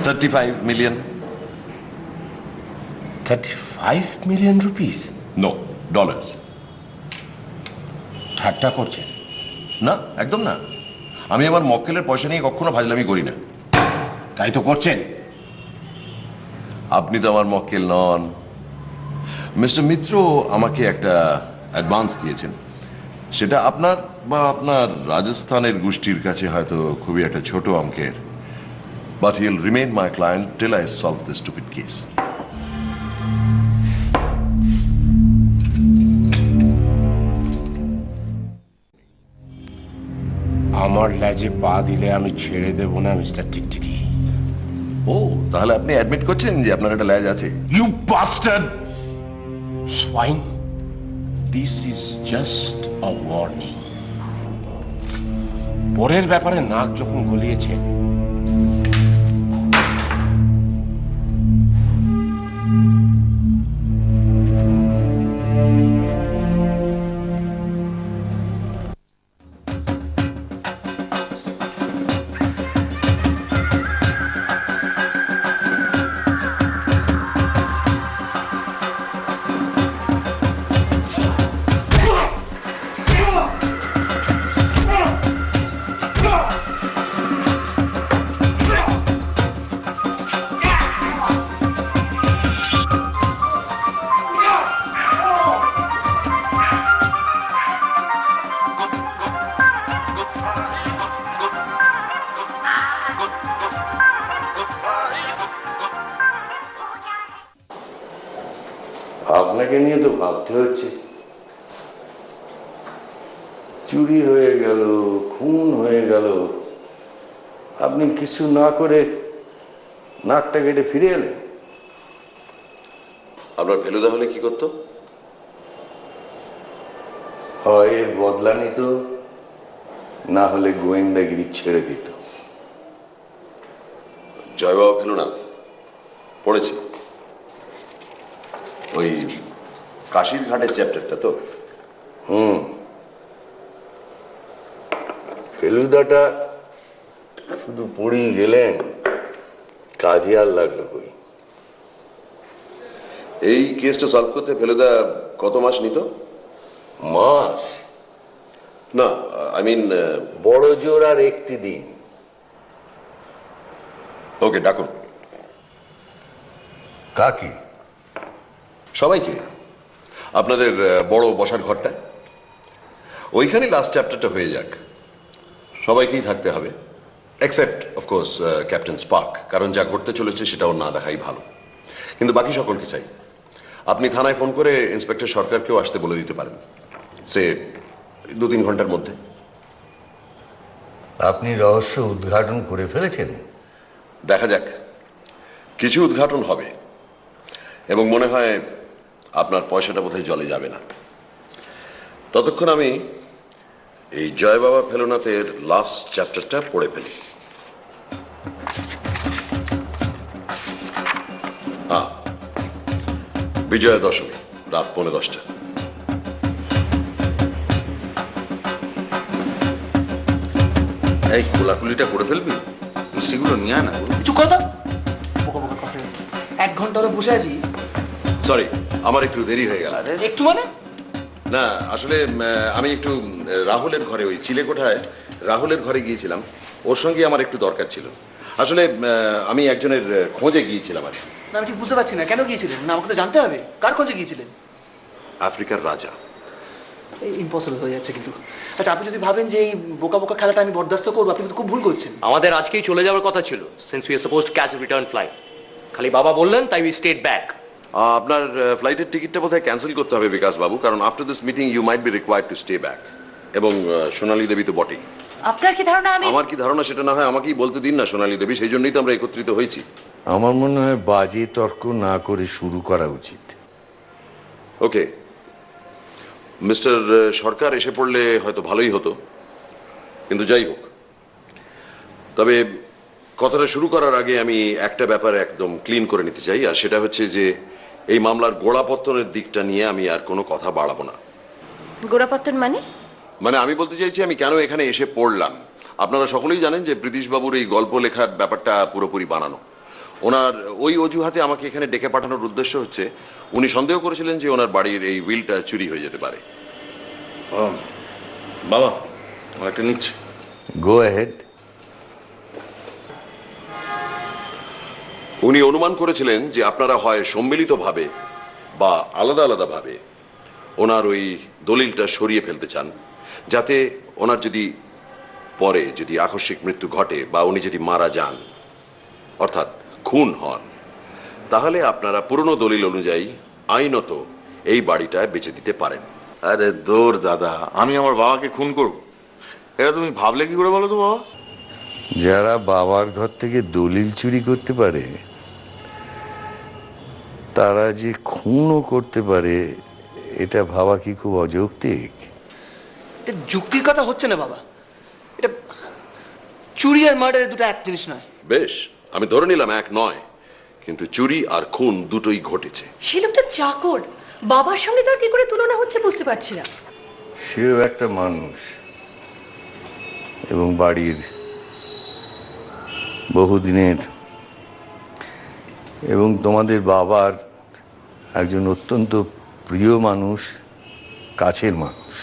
35 million. 35 million rupees? No, dollars. Thatta korchen? Na, ekdom na. Ami amar mokkeler poisha niye kokkhono bhajlami kori na. তাই তো করছেন আপনি তো আমার মক্কেল নন mister মিত্র আমাকে একটা advance দিয়েছেন সেটা আপনার বা আপনার রাজস্থানের গোষ্ঠীর কাছে হয়তো খুবই একটা ছোট অঙ্কের but he will remain my client till I solve this stupid case আমার লাজে পা দিলে আমি ছেড়ে দেব না মিস্টার টিকটিকি Oh, তাহলে আপনি অ্যাডমিট করছেন যে আপনার একটা ল্যাজ আছে You bastard! Swine! This is just a warning. পরের ব্যাপারে নাক যখন গলিয়েছে বাংলাকে নিয়ে তো ভাবতে হচ্ছে, চুরি হয়ে গেল, খুন হয়ে গেল, আপনি কিছু না করে নাকটা কেটে ফিরে এলেন। আপনার ফেলুদা হলে কি করতো? হয় এর বদলা নিত, না হলে গোয়েন্দাগিরি ছেড়ে দিত। জয়বাবা ফেলুনাথ পড়েছে ওই কাশির ঘাটের চ্যাপ্টারটা তো? হুম, ফেলুদাটা শুধু পড়েই গেলেন, কাজে আর লাগলো কই। এই কেসটা সলভ করতে ফেলুদা কত মাস নিত? মাস না, আই মিন বড় জোর আর একটি দিন। ওকে ডাকুন। কাকি? সবাইকে আপনাদের বড় বসার ঘরটা, ওইখানে লাস্ট চ্যাপ্টারটা হয়ে যাক। সবাইকেই থাকতে হবে, এক্সেপ্ট অফকোর্স ক্যাপ্টেন স্পার্ক, কারণ যা ঘটতে চলেছে সেটাও না দেখাই ভালো। কিন্তু বাকি সকলকে চাই। আপনি থানায় ফোন করে ইন্সপেক্টর সরকারকেও আসতে বলে দিতে পারেন, সে 2-3 ঘন্টার মধ্যে। আপনি রহস্য উদ্ঘাটন করে ফেলেছেন? দেখা যাক, কিছু উদ্ঘাটন হবে, এবং মনে হয় আপনার পয়সাটা বোধহয় জলে যাবে না। ততক্ষণ আমি এই জয়বাবা ফেলুনাথের লাস্ট চ্যাপ্টারটা পড়ে ফেলি। হ্যাঁ, বিজয়া দশমী, রাত 9:45। এই কোলাকুলিটা করে ফেলবি, সেগুলো নিয়ে আনা। কিছু কথা এক ঘন্টা বসে আছি। সরি, আমার একটু দেরি হয়ে গেল। একটু মানে? না, আসলে আমি একটু রাহুলের ঘরে, ওই চিলেকোঠায় রাহুলের ঘরে গিয়েছিলাম, ওর সঙ্গে আমার একটু দরকার ছিল। আসলে আমি একজনের খোঁজে গিয়েছিলাম আর কি। না, আমি ঠিক বুঝতে পারছি না কেন গিয়েছিলেন। না, আমাকে তো জানতে হবে কার খোঁজে গিয়েছিলেন। আফ্রিকার রাজা। ইম্পসিবল হয়ে যাচ্ছে কিন্তু। আচ্ছা, আপনি যদি ভাবেন যে এই বোকা বোকা খেলাটা আমি বরদাস্ত করবো, আপনি কিন্তু খুব ভুল করছেন। আমাদের আজকেই চলে যাওয়ার কথা ছিল, since we are supposed to catch return flight. খালি বাবা বললেন তাই উই স্টেড ব্যাক। আপনার ফ্লাইটের টিকিটটা বোধহয় ক্যান্সেল করতে হবে বিকাশ বাবু, কারণ after this meeting you might be required to stay back. এবং সোনালী দেবী তো বটেই। আপনার কি ধারণা? আমার কি ধারণা সেটা না হয় আমাকেই বলতে দিন না সোনালী দেবী, সেই জন্যই তো আমরা একত্রিত হয়েছি। আমার মনে হয় বাজে তর্ক না করে শুরু করা উচিত। ওকে, মিস্টার সরকার এসে পড়লে হয়তো ভালোই হতো, কিন্তু যাই হোক। তবে কথাটা শুরু করার আগে আমি একটা ব্যাপার একদম ক্লিন করে নিতে চাই, আর সেটা হচ্ছে যে এই মামলার গোড়াপত্তনের দিকটা নিয়ে আমি আর কোনো কথা বাড়াবো না। গোড়াপত্তন মানে? মানে আমি বলতে চাইছি আমি কেন এখানে এসে পড়লাম। আপনারা সকলেই জানেন যে প্রীতিশবাবুর এই গল্প লেখার ব্যাপারটা পুরোপুরি বানানো। ওনার ওই অজুহাতে আমাকে এখানে ডেকে পাঠানোর উদ্দেশ্য হচ্ছে উনি সন্দেহ করেছিলেন যে ওনার বাড়ির এই উইলটা চুরি হয়ে যেতে পারে। বাবা একটা নিচ্ছে, গো অ্যাহেড। উনি অনুমান করেছিলেন যে আপনারা হয় সম্মিলিতভাবে বা আলাদা আলাদাভাবে ওনার ওই দলিলটা সরিয়ে ফেলতে চান, যাতে ওনার যদি পরে যদি আকস্মিক মৃত্যু ঘটে বা উনি যদি মারা যান, অর্থাৎ খুন হন, তাহলে আপনারা পুরনো দলিল অনুযায়ী আইনত এই বাড়িটা বেচে দিতে পারেন। আরে দূর দাদা, আমি আমার বাবাকে খুন করব, এটা তুমি ভাবলে কি করে বলো তো বাবা? যারা বাবার ঘর থেকে দলিল চুরি করতে পারে, তারা যে খুনও করতে পারে, এটা ভাবা কি খুব অযৌক্তিক? যুক্তির কথা হচ্ছে না বাবা, এটা চুরি আর মার্ডারের দুটো এক জিনিস নয়। বেশ, আমি ধরে নিলাম এক নয়, কিন্তু চুরি আর খুন দুটোই ঘটেছে। সে লোকটা চাকর, বাবার সঙ্গে তার কি করে তুলনা হচ্ছে বুঝতে পারছি না। সেও একটা মানুষ এবং বাড়ির বহুদিনের এবং তোমাদের বাবার একজন অত্যন্ত প্রিয় মানুষ, কাছের মানুষ।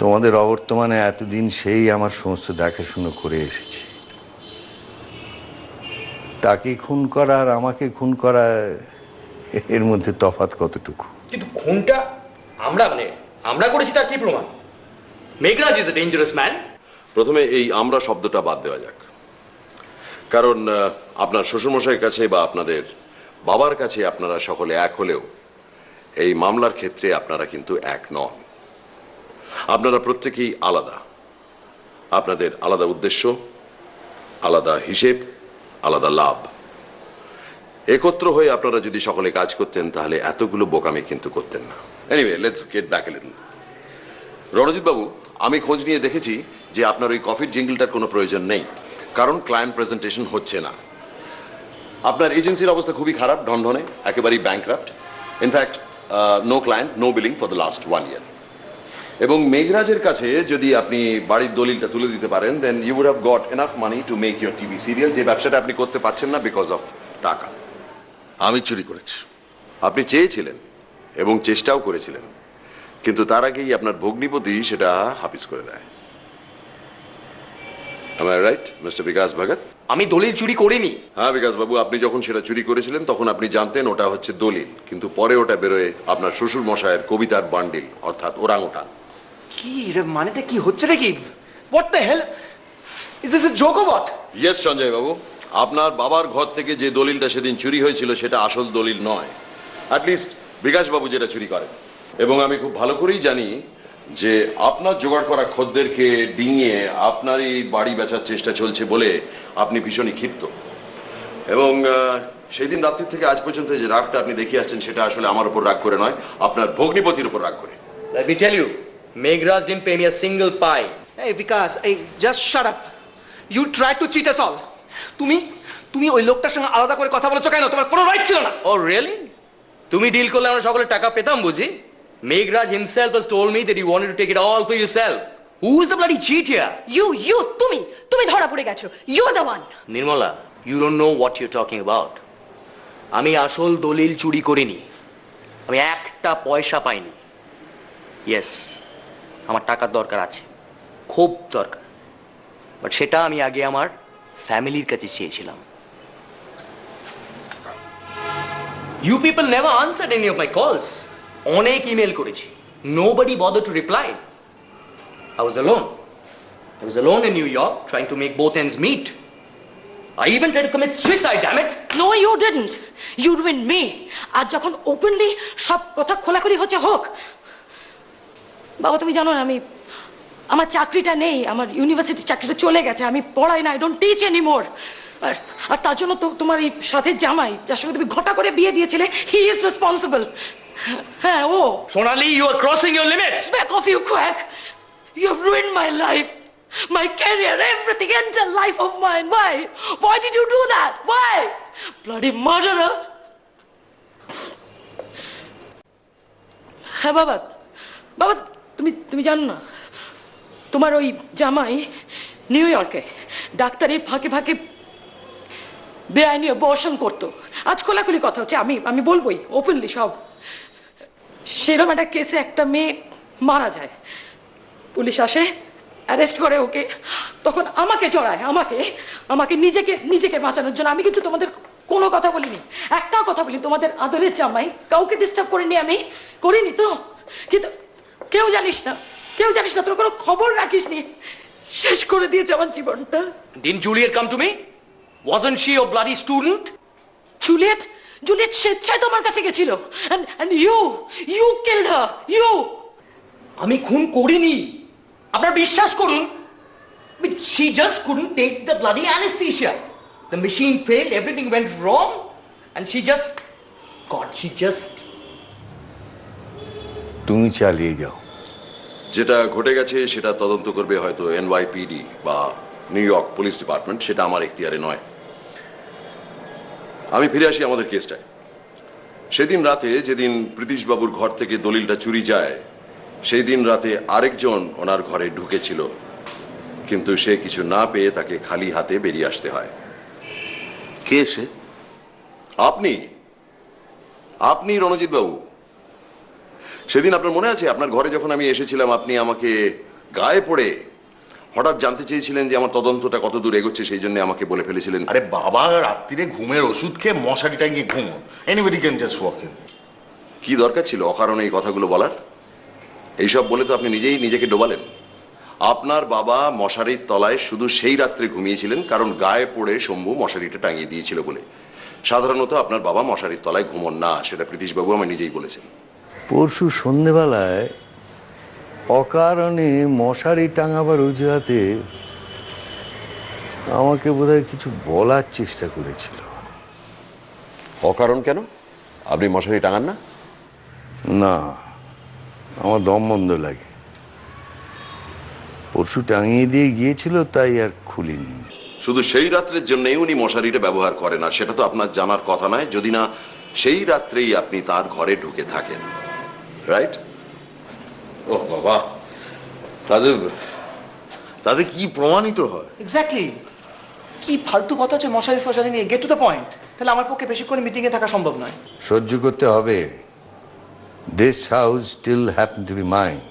তোমাদের অবর্তমানে এতদিন সেই আমার সমস্ত দেখাশুনো করে এসেছে। তাকে খুন করা আর আমাকে খুন করা, এর মধ্যে তফাৎ কতটুকু? কিন্তু খুনটা আমরা করেছি, তার কি প্রমাণ? Meghraj is a dangerous man. প্রথমে এই আমরা শব্দটা বাদ দেওয়া যাক, কারণ আপনার শ্বশুরমশাইয়ের কাছে বা আপনাদের বাবার কাছে আপনারা সকলে এক হলেও এই মামলার ক্ষেত্রে আপনারা কিন্তু এক নন। আপনারা প্রত্যেকেই আলাদা, আপনাদের আলাদা উদ্দেশ্য, আলাদা হিসেব, আলাদা লাভ। একত্র হয়ে আপনারা যদি সকলে কাজ করতেন তাহলে এতগুলো বোকামি কিন্তু করতেন না। Anyway let's get back a little. Ranjit babu, আমি খোঁজ নিয়ে দেখেছি যে আপনার ওই কফির জিঙ্গলটার কোনো প্রয়োজন নেই, কারণ ক্লায়েন্ট প্রেজেন্টেশন হচ্ছে না। আপনার এজেন্সির অবস্থা খুবই খারাপ, ঢনঢনে, একেবারেই bankrupt. In fact no client, no billing for the last 1 year। এবং মেঘরাজের কাছে যদি আপনি বাড়ির দলিলটা তুলে দিতে পারেন, then you would have got enough money to make your TV serial, যে ব্যবসাটা আপনি করতে পারছেন না বিকজ অফ টাকা। আমি চুরি করেছি। আপনি চেয়েছিলেন এবং চেষ্টাও করেছিলেন, কিন্তু তার আগেই আপনার ভগ্নিপতি সেটা হাফিজ করে দেয়। Am I right, Mr. বিকাশ ভগত? আমি দলিল চুরি করিনি। হ্যাঁ বিকাশ বাবু, আপনি যখন সেটা চুরি করেছিলেন তখন আপনি জানতেন ওটা হচ্ছে দলিল, কিন্তু পরে ওটা বেরোয় আপনার শ্বশুর মশায়ের কবিতার বান্ডিল, অর্থাৎ ওরাংওটান। কি রে, মানেটা কি হচ্ছে নাকি? What the hell? Is this a joke or what? Yes, Sanjay বাবু, আপনার বাবার ঘর থেকে যে দলিলটা সেদিন চুরি হয়েছিল সেটা আসল দলিল নয়, অ্যাট লিস্ট বিকাশ বাবু যেটা চুরি করেন। এবং আমি খুব ভালো করেই জানি যে আপনার জোগাড় করা খদ্দেরকে ডিঙিয়ে আপনার এই বাড়ি বেচার চেষ্টা চলছে বলে আপনি ভীষণই ক্ষিপ্ত, এবং সেই দিন রাত্রি থেকে আজ পর্যন্ত যে রাগটা আপনি দেখিয়ে আসছেন সেটা আসলে আমার উপর রাগ করে নয়, আপনার ভগ্নিপতির উপর রাগ করে। Let me tell you, Meghraj didn't pay me a single pie. Hey Vikas, hey, just shut up. You tried to cheat us all. তুমি ওই লোকটার সঙ্গে আলাদা করে কথা বলছো কেন? তোমার কোনো রাইট ছিল না। Oh really? তুমি ডিল করলে আমরা সকলে টাকা পেতাম বুঝি? Meghraj himself has told me that you wanted to take it all for yourself. Who is the bloody cheat here? You, Tumi dhora pore gecho. You're the one. Nirmala, you don't know what you're talking about. Ami ashol dolil churi korini. Ami ekta poisha paini. Yes, amar taka dorkar ache. Khub dorkar. But seta ami age amar family kache cheyechilam. You people never answered any of my calls. অনেক email করেছি, nobody bothered to reply. I was alone in New York trying to make both ends meet. I even tried to commit suicide, damn it. No, you didn't. You ruined me. আর যখন openly সব কথা খোলাখুলি হচ্ছে হোক। বাবা তুমি জানো না আমার চাকরিটা নেই, আমার ইউনিভার্সিটি চাকরিটা চলে গেছে, আমি পড়াই না, I don't teach anymore. আর তার জন্য তো তোমার এই সাথে জামাই যার সঙ্গে তুমি ঘটা করে বিয়ে দিয়েছিলে, he is responsible. Hey, oh. Sonali, you are crossing your limits. Back off, you quack. You have ruined my life, my career, everything, entire life of mine. Why? Why did you do that? Why? Bloody murderer. Hey, Baba, তুমি জানো না তোমার ওই জামাই new ইয়র্কে ডাক্তারের ফাঁকে ফাঁকে বেআইনি অবর্ষণ করতো। আজ খোলাখুলি কথা হচ্ছে, আমি বলবোই ওপেনলি সব। সেরকম একটা কেসে একটা মেয়ে মারা যায়, পুলিশ আসে, অ্যারেস্ট করে ওকে, তখন আমাকে জড়ায়, আমাকে নিজেকে বাঁচানোর জন্য। আমি কিন্তু তোমাদের কোনো কথা বলিনি, একটাও কথা বলিনি, তোমাদের আদরের জামাই, কাউকে ডিস্টার্ব করিনি, আমি করিনি তো, কিন্তু কেউ জানিস না, তোর কোনো খবর রাখিস নি, শেষ করে দিয়েছে আমার জীবনটা। Didn't Juliet come to me? Wasn't she your bloody student? Juliet স্বেচ্ছায় তোমার কাছে গেছিল, and you killed her. You. আমি খুন করিনি, আপনারা বিশ্বাস করুন। But she just couldn't take the bloody anesthesia. The machine failed, everything went wrong, and she just তুমি চালিয়ে যাও, যেটা ঘটে গেছে সেটা তদন্ত করবে হয়তো NYPD বা নিউ ইয়র্ক পুলিশ ডিপার্টমেন্ট, সেটা আমার এখতিয়ারে নয়। আমি ফিরে আসি আমাদের কেসটায়। সেদিন রাতে যেদিন প্রীতিশবাবুর ঘর থেকে দলিলটা চুরি যায়, সেই দিন রাতে আরেকজন ওনার ঘরে ঢুকেছিল, কিন্তু সে কিছু না পেয়ে তাকে খালি হাতে বেরিয়ে আসতে হয়। কে সে? আপনি রণজিৎবাবু। সেদিন আপনার মনে আছে, আপনার ঘরে যখন আমি এসেছিলাম আপনি আমাকে গায়ে পড়ে হঠাৎ জানতে চেয়েছিলেন যে আমার তদন্তটা কত দূর এগোচ্ছে, সেই জন্য আমাকে বলে ফেলেছিলেন। আরে বাবা, রাত্রিরে ঘুমের ওষুধ খেয়ে মশারিটা গিয়ে ঘুমো, anybody can just walk in. কি দরকার ছিল অকারণে এই কথাগুলো বলার? এইসব বলে তো আপনি নিজেই নিজেকে ডোবালেন। আপনার বাবা মশারির তলায় শুধু সেই রাত্রে ঘুমিয়েছিলেন কারণ গায়ে পড়ে শম্ভু মশারিটা টাঙিয়ে দিয়েছিল বলে। সাধারণত আপনার বাবা মশারির তলায় ঘুমন না, সেটা প্রীতিশ বাবু আমি নিজেই বলেছেন। পরশু সন্ধ্যেবেলায় অকারণে মশারি টাঙাবার অজুহাতে আমাকে বোধহয় কিছু বলার চেষ্টা করেছিল। অকারণ কেন? আপনি মশারি টাঙান না? না, আমার দম বন্ধ লাগে। পরশু টাঙিয়ে দিয়ে গিয়েছিল, তাই আর খুলিনি। শুধু সেই রাত্রের জন্যই উনি মশারিটা ব্যবহার করেন, আর সেটা তো আপনার জানার কথা নয় যদি না সেই রাত্রেই আপনি তার ঘরে ঢুকে থাকেন, রাইট? ও বাবা, তাহলে তাহলে কি প্রমাণিত হয়? এক্স্যাক্টলি। কি ফালতু কথা হচ্ছে মশারি ফশারি নিয়ে, গেট টু দ্য পয়েন্ট। তাহলে আমার পক্ষে বেশিক্ষণ মিটিংয়ে থাকা সম্ভব নয়। সহ্য করতে হবে। This house still happened to be mine.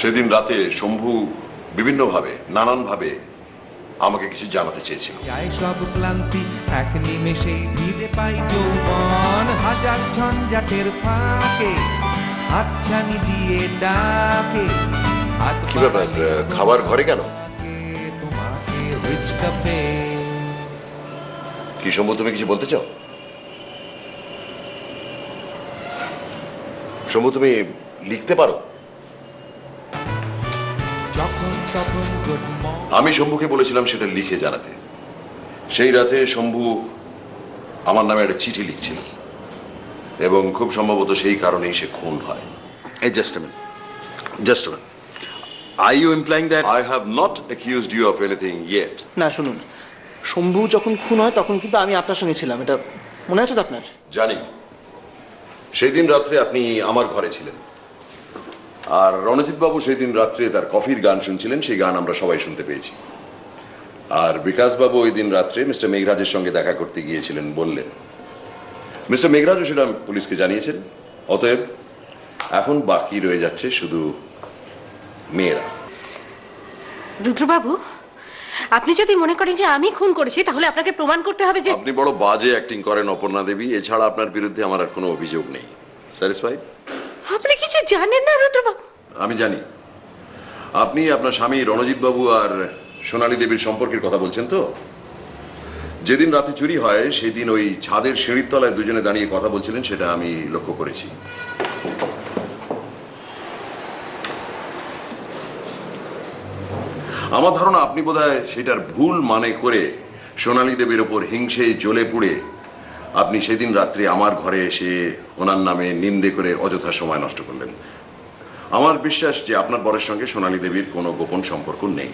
সেদিন রাতে শম্ভু বিভিন্নভাবে নানানভাবে আমাকে কিছু জানাতে চেয়েছিল। কি ব্যাপার, খাবার ঘরে কেন? কি শম্ভু, তুমি কিছু বলতে চাও? শম্ভু, তুমি লিখতে পারো? আমি শম্ভুকে বলেছিলাম সেটা লিখে জানাতে। সেই রাতে শম্ভু আমার নামে একটা চিঠি লিখছিল এবং খুব সম্ভবত সেই কারণেই সে খুন হয়। Are you implying that I have not accused you of anything yet? না, শুনুন, শম্ভু যখন খুন হয় তখন কিন্তু আমি আপনার সঙ্গে ছিলাম, এটা মনে আছে তো আপনার? জানি, সেদিন রাত্রে আপনি আমার ঘরে ছিলেন আর রণজিৎ বাবু সেদিন রাত্রে তার কফির গান শুনছিলেন, সেই গান আমরা সবাই শুনতে পেয়েছি। আর বিকাশ বাবু ওই দিন রাত্রে মিস্টার মেঘরাজের সঙ্গে দেখা করতে গিয়েছিলেন বললেন। মিস্টার মেঘরাজও সেটা পুলিশকে জানিয়েছেন। অতএব এখন বাকি রয়ে যাচ্ছে শুধু মেয়েরা। রুদ্রবাবু, আপনি যদি মনে করেন যে আমি খুন করেছি তাহলে আপনাকে প্রমাণ করতে হবে যে। আপনি বড় বাজে অ্যাক্টিং করেন অপর্ণা দেবী, এছাড়া আপনার বিরুদ্ধে আমার আর কোনো অভিযোগ নেই। স্যাটিসফাইড? আপনি কিছু জানেন না রুদ্রবাবু। আমি জানি। আপনি আপনার স্বামী রণজিৎ বাবু আর সোনালী দেবীর সম্পর্কের কথা বলছেন তো? যেদিন রাতে চুরি হয় সেদিন ওই ছাদের সিঁড়ির তলায় দুজনে দাঁড়িয়ে কথা বলছিলেন, সেটা আমি লক্ষ্য করেছি। আমার ধারণা আপনি বোধহয় সেটার ভুল মানে করে সোনালী দেবীর ওপর হিংসে জ্বলে পুড়ে আপনি সেদিন রাত্রে আমার ঘরে এসে ওনার নামে নিন্দে করে অযথা সময় নষ্ট করলেন। আমার বিশ্বাস যে আপনার বরের সঙ্গে সোনালী দেবীর কোনো গোপন সম্পর্ক নেই।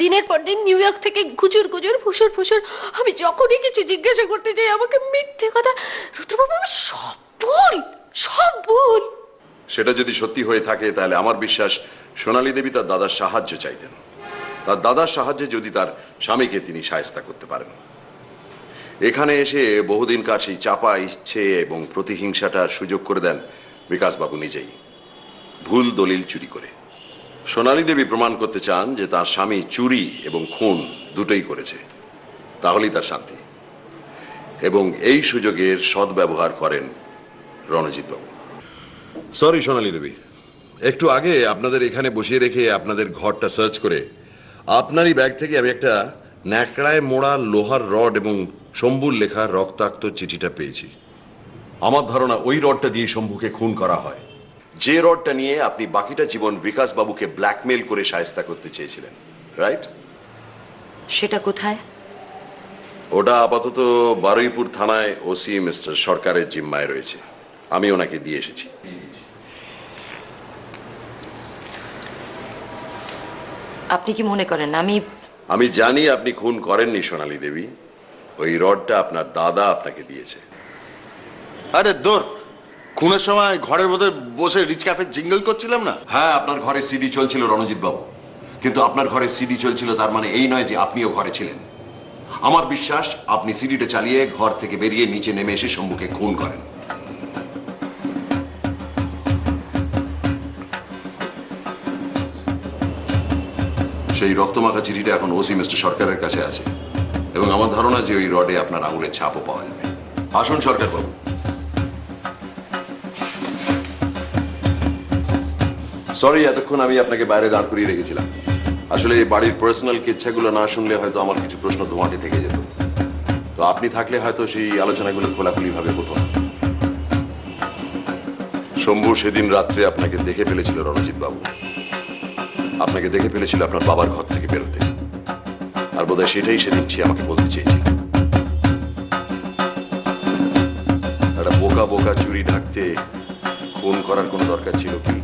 দিনের পর দিন নিউ ইয়র্ক থেকে গুজুর গুজুর ফুসুর ফুসুর, আমি যখনই কিছু জিজ্ঞাসা করতে যাই আমাকে মিথ্যে কথা। রুদ্রবাবু, আমার সব ভুল, সব ভুল। সেটা যদি সত্যি হয়ে থাকে তাহলে আমার বিশ্বাস সোনালী দেবী তার দাদার সাহায্য চাইতেন। তার দাদার সাহায্যে যদি তার স্বামীকে তিনি শায়েস্তা করতে পারেন। এখানে এসে বহুদিনকার সেই চাপা ইচ্ছে এবং প্রতিহিংসাটার সুযোগ করে দেন বিকাশবাবু নিজেই, ভুল দলিল চুরি করে। সোনালী দেবী প্রমাণ করতে চান যে তার স্বামী চুরি এবং খুন দুটোই করেছে, তাহলেই তার শান্তি। এবং এই সুযোগের সদ্ব্যবহার করেন রণজিৎবাবু। সরি সোনালী দেবী, একটু আগে আপনাদের এখানে বসিয়ে রেখে আপনাদের ঘরটা সার্চ করে আপনারই ব্যাগ থেকে আমি একটা ন্যাকড়ায় মোড়া লোহার রড এবং শম্ভুর লেখা রক্তাক্ত চিঠিটা পেয়েছি। আমার ধারণা ওই রডটা দিয়ে শম্ভুকে খুন করা হয়, যে রডটা নিয়ে আপনি বাকিটা জীবন বিকাশ বাবুকে ব্ল্যাকমেল করে শায়েস্তা করতে চেয়েছিলেন, রাইট? সেটা কোথায়? ওটা আপাতত বারুইপুর থানায় ওসি মিস্টার সরকারের জিম্মায় রয়েছে, আমি ওনাকে দিয়ে এসেছি। আপনি কি মনে করেন আমি জানি আপনি খুন করেননি সোনালী দেবী, ওই রডটা আপনার দাদা আপনাকে দিয়েছে। আরে দূর, খুনের সময় ঘরের মধ্যে বসে রিচ ক্যাফে জিঙ্গল করছিলাম না? হ্যাঁ, আপনার ঘরে সিডি চলছিল রণজিৎ বাবু, কিন্তু আপনার ঘরে সিডি চলছিল তার মানে এই নয় যে আপনিও ঘরে ছিলেন। আমার বিশ্বাস আপনি সিডিটা চালিয়ে ঘর থেকে বেরিয়ে নিচে নেমে এসে শম্ভুকে খুন করেন। সেই রক্তমাখা চিঠিটা এখন ওসি মিস্টার সরকারের কাছে আছে এবং আমার ধারণা যে ওই রডে আপনার আঙুলের ছাপও পাওয়া যাবে। আসুন সরকার বাবু। সরি, এতক্ষণ আমি আপনাকে বাইরে দাঁড় করিয়ে রেখেছিলাম। আসলে বাড়ির পার্সোনাল ইচ্ছাগুলো না শুনলে হয়তো আমার কিছু প্রশ্ন ধোঁয়াটে থেকে যেত। তো আপনি থাকলে হয়তো সেই আলোচনাগুলো খোলাখুলি ভাবে হতো। শম্ভু সেদিন রাত্রে আপনাকে দেখে ফেলেছিল রণজিৎ বাবু, আপনাকে দেখে ফেলেছিল আপনার বাবার ঘর থেকে বেরোতে, আর বোধহয় সেটাই সেদিন সে আমাকে বলতে চেয়েছিল। একটা বোকা বোকা চুরি ঢাকতে খুন করার কোনো দরকার ছিল কি?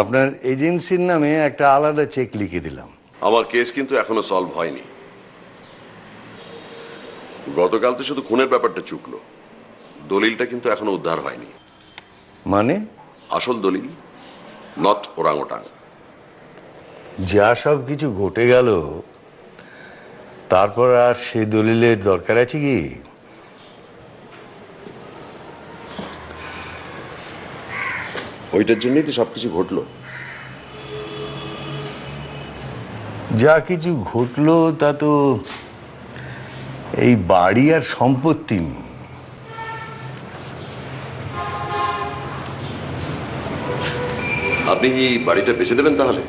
আপনার এজেন্সির নামে একটা আলাদা চেক লিখে দিলাম। আমার কেস কিন্তু এখনো সলভ হয়নি। গতকাল তো শুধু খুনের ব্যাপারটা চুকলো, দলিলটা কিন্তু এখনো উদ্ধার হয়নি। মানে আসল দলিল, নট ওরাংওটাং। যা সব কিছু ঘটে গেল তারপর আর সেই দলিলের দরকার আছে কি? ওইটার জন্যই তো সবকিছু ঘটলো। যা কিছু ঘটলো তা তো এই বাড়ি আর সম্পত্তি নেই। আপনি কি বাড়িটা বেচে দেবেন তাহলে?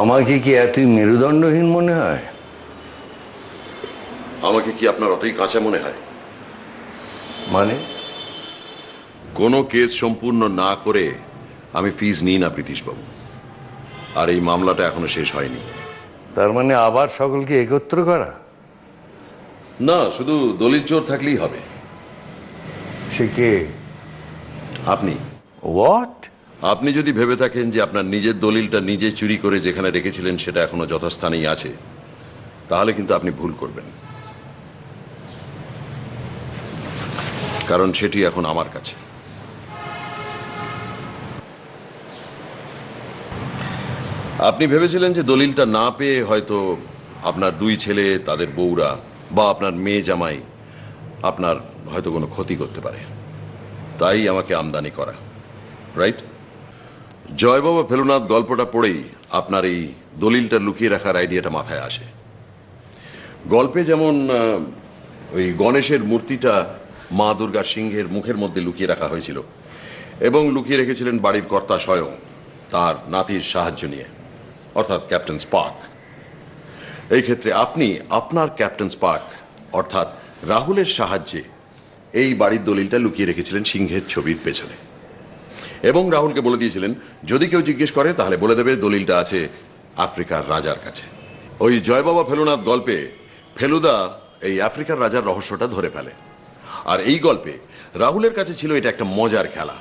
আমাকে কি এতই মেরুদণ্ডহীন মনে হয়? আমাকে কি আপনার অতই কাঁচা মনে হয়? মানে কোনো কেস সম্পূর্ণ না করে আমি ফিজ নিই না প্রীতিশবাবু, আর এই মামলাটা এখনো শেষ হয়নি। তার মানে আবার সকলকে একত্র করা? না, শুধু দলিল জোর থাকলেই হবে। সে কে? আপনি। হোয়াট? আপনি যদি ভেবে থাকেন যে আপনার নিজের দলিলটা নিজে চুরি করে যেখানে রেখেছিলেন সেটা এখনো যথাস্থানেই আছে, তাহলে কিন্তু আপনি ভুল করবেন, কারণ সেটি এখন আমার কাছে। আপনি ভেবেছিলেন যে দলিলটা না পেয়ে হয়তো আপনার দুই ছেলে, তাদের বউরা বা আপনার মেয়ে জামাই আপনার হয়তো কোনো ক্ষতি করতে পারে, তাই আমাকে আমদানি করা, রাইট? জয়বাবা ফেলুনাথ গল্পটা পড়েই আপনার এই দলিলটা লুকিয়ে রাখার আইডিয়াটা মাথায় আসে। গল্পে যেমন ওই গণেশের মূর্তিটা মা দুর্গা সিংহের মুখের মধ্যে লুকিয়ে রাখা হয়েছিল, এবং লুকিয়ে রেখেছিলেন বাড়ির কর্তা স্বয়ং তার নাতির সাহায্য নিয়ে, অর্থাৎ ক্যাপ্টেন স্পার্ক। এই ক্ষেত্রে আপনি আপনার ক্যাপ্টেন স্পার্ক অর্থাৎ রাহুলের সাহায্যে এই বাড়ির দলিলটা লুকিয়ে রেখেছিলেন সিংহের ছবির পেছনে, এবং রাহুলকে বলে দিয়েছিলেন যদি কেউ জিজ্ঞেস করে তাহলে বলে দেবে দলিলটা আছে আফ্রিকার রাজার কাছে। ওই জয়বাবা ফেলুনাথ গল্পে ফেলুদা এই আফ্রিকার রাজার রহস্যটা ধরে ফেলে, আর এই গল্পে রাহুলের কাছে ছিল এটা একটা মজার খেলা,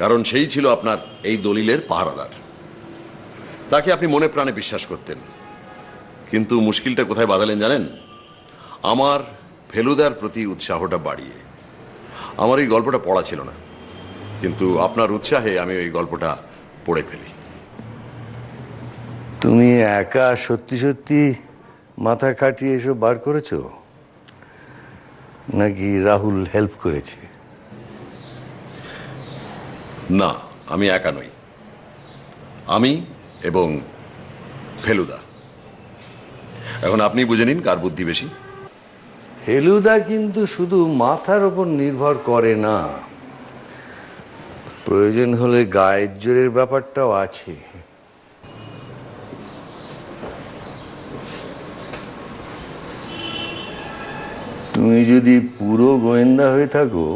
কারণ সেই ছিল আপনার এই দলিলের পাহারাদার। তাকে আপনি মনে প্রাণে বিশ্বাস করতেন, কিন্তু মুশকিলটা কোথায় বাঁধালেন জানেন? আমার ফেলুদার প্রতি উৎসাহটা বাড়িয়ে। আমার এই গল্পটা পড়া ছিল না, কিন্তু আপনার উৎসাহে আমি ওই গল্পটা পড়ে ফেলি। তুমি একা সত্যি সত্যি মাথা কাটিয়ে এসব বার করেছ, নাকি রাহুল হেল্প করেছে? না, আমি একা নই, আমি এবং ফেলুদা। এখন আপনি বুঝে নিন কার বুদ্ধি বেশি। ফেলুদা কিন্তু শুধু মাথার ওপর নির্ভর করে না, প্রয়োজন হলে গায়ের জোরের ব্যাপারটাও আছে। তুমি যদি পুরো গোয়েন্দা হয়ে থাকো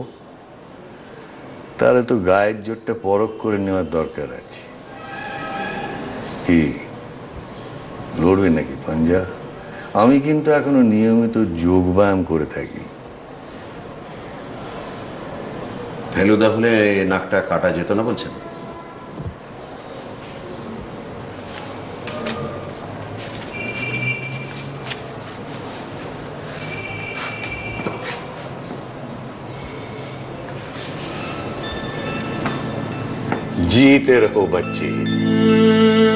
তাহলে তো গায়ের জোরটা পরখ করে নেওয়ার দরকার আছে। কি লড়বে নাকি পাঞ্জা? আমি কিন্তু এখনো নিয়মিত যোগব্যায়াম করে থাকি। ফেলুদা হলে নাকটা কাটা যেত না বলছেন? जीते रहो बच्चे।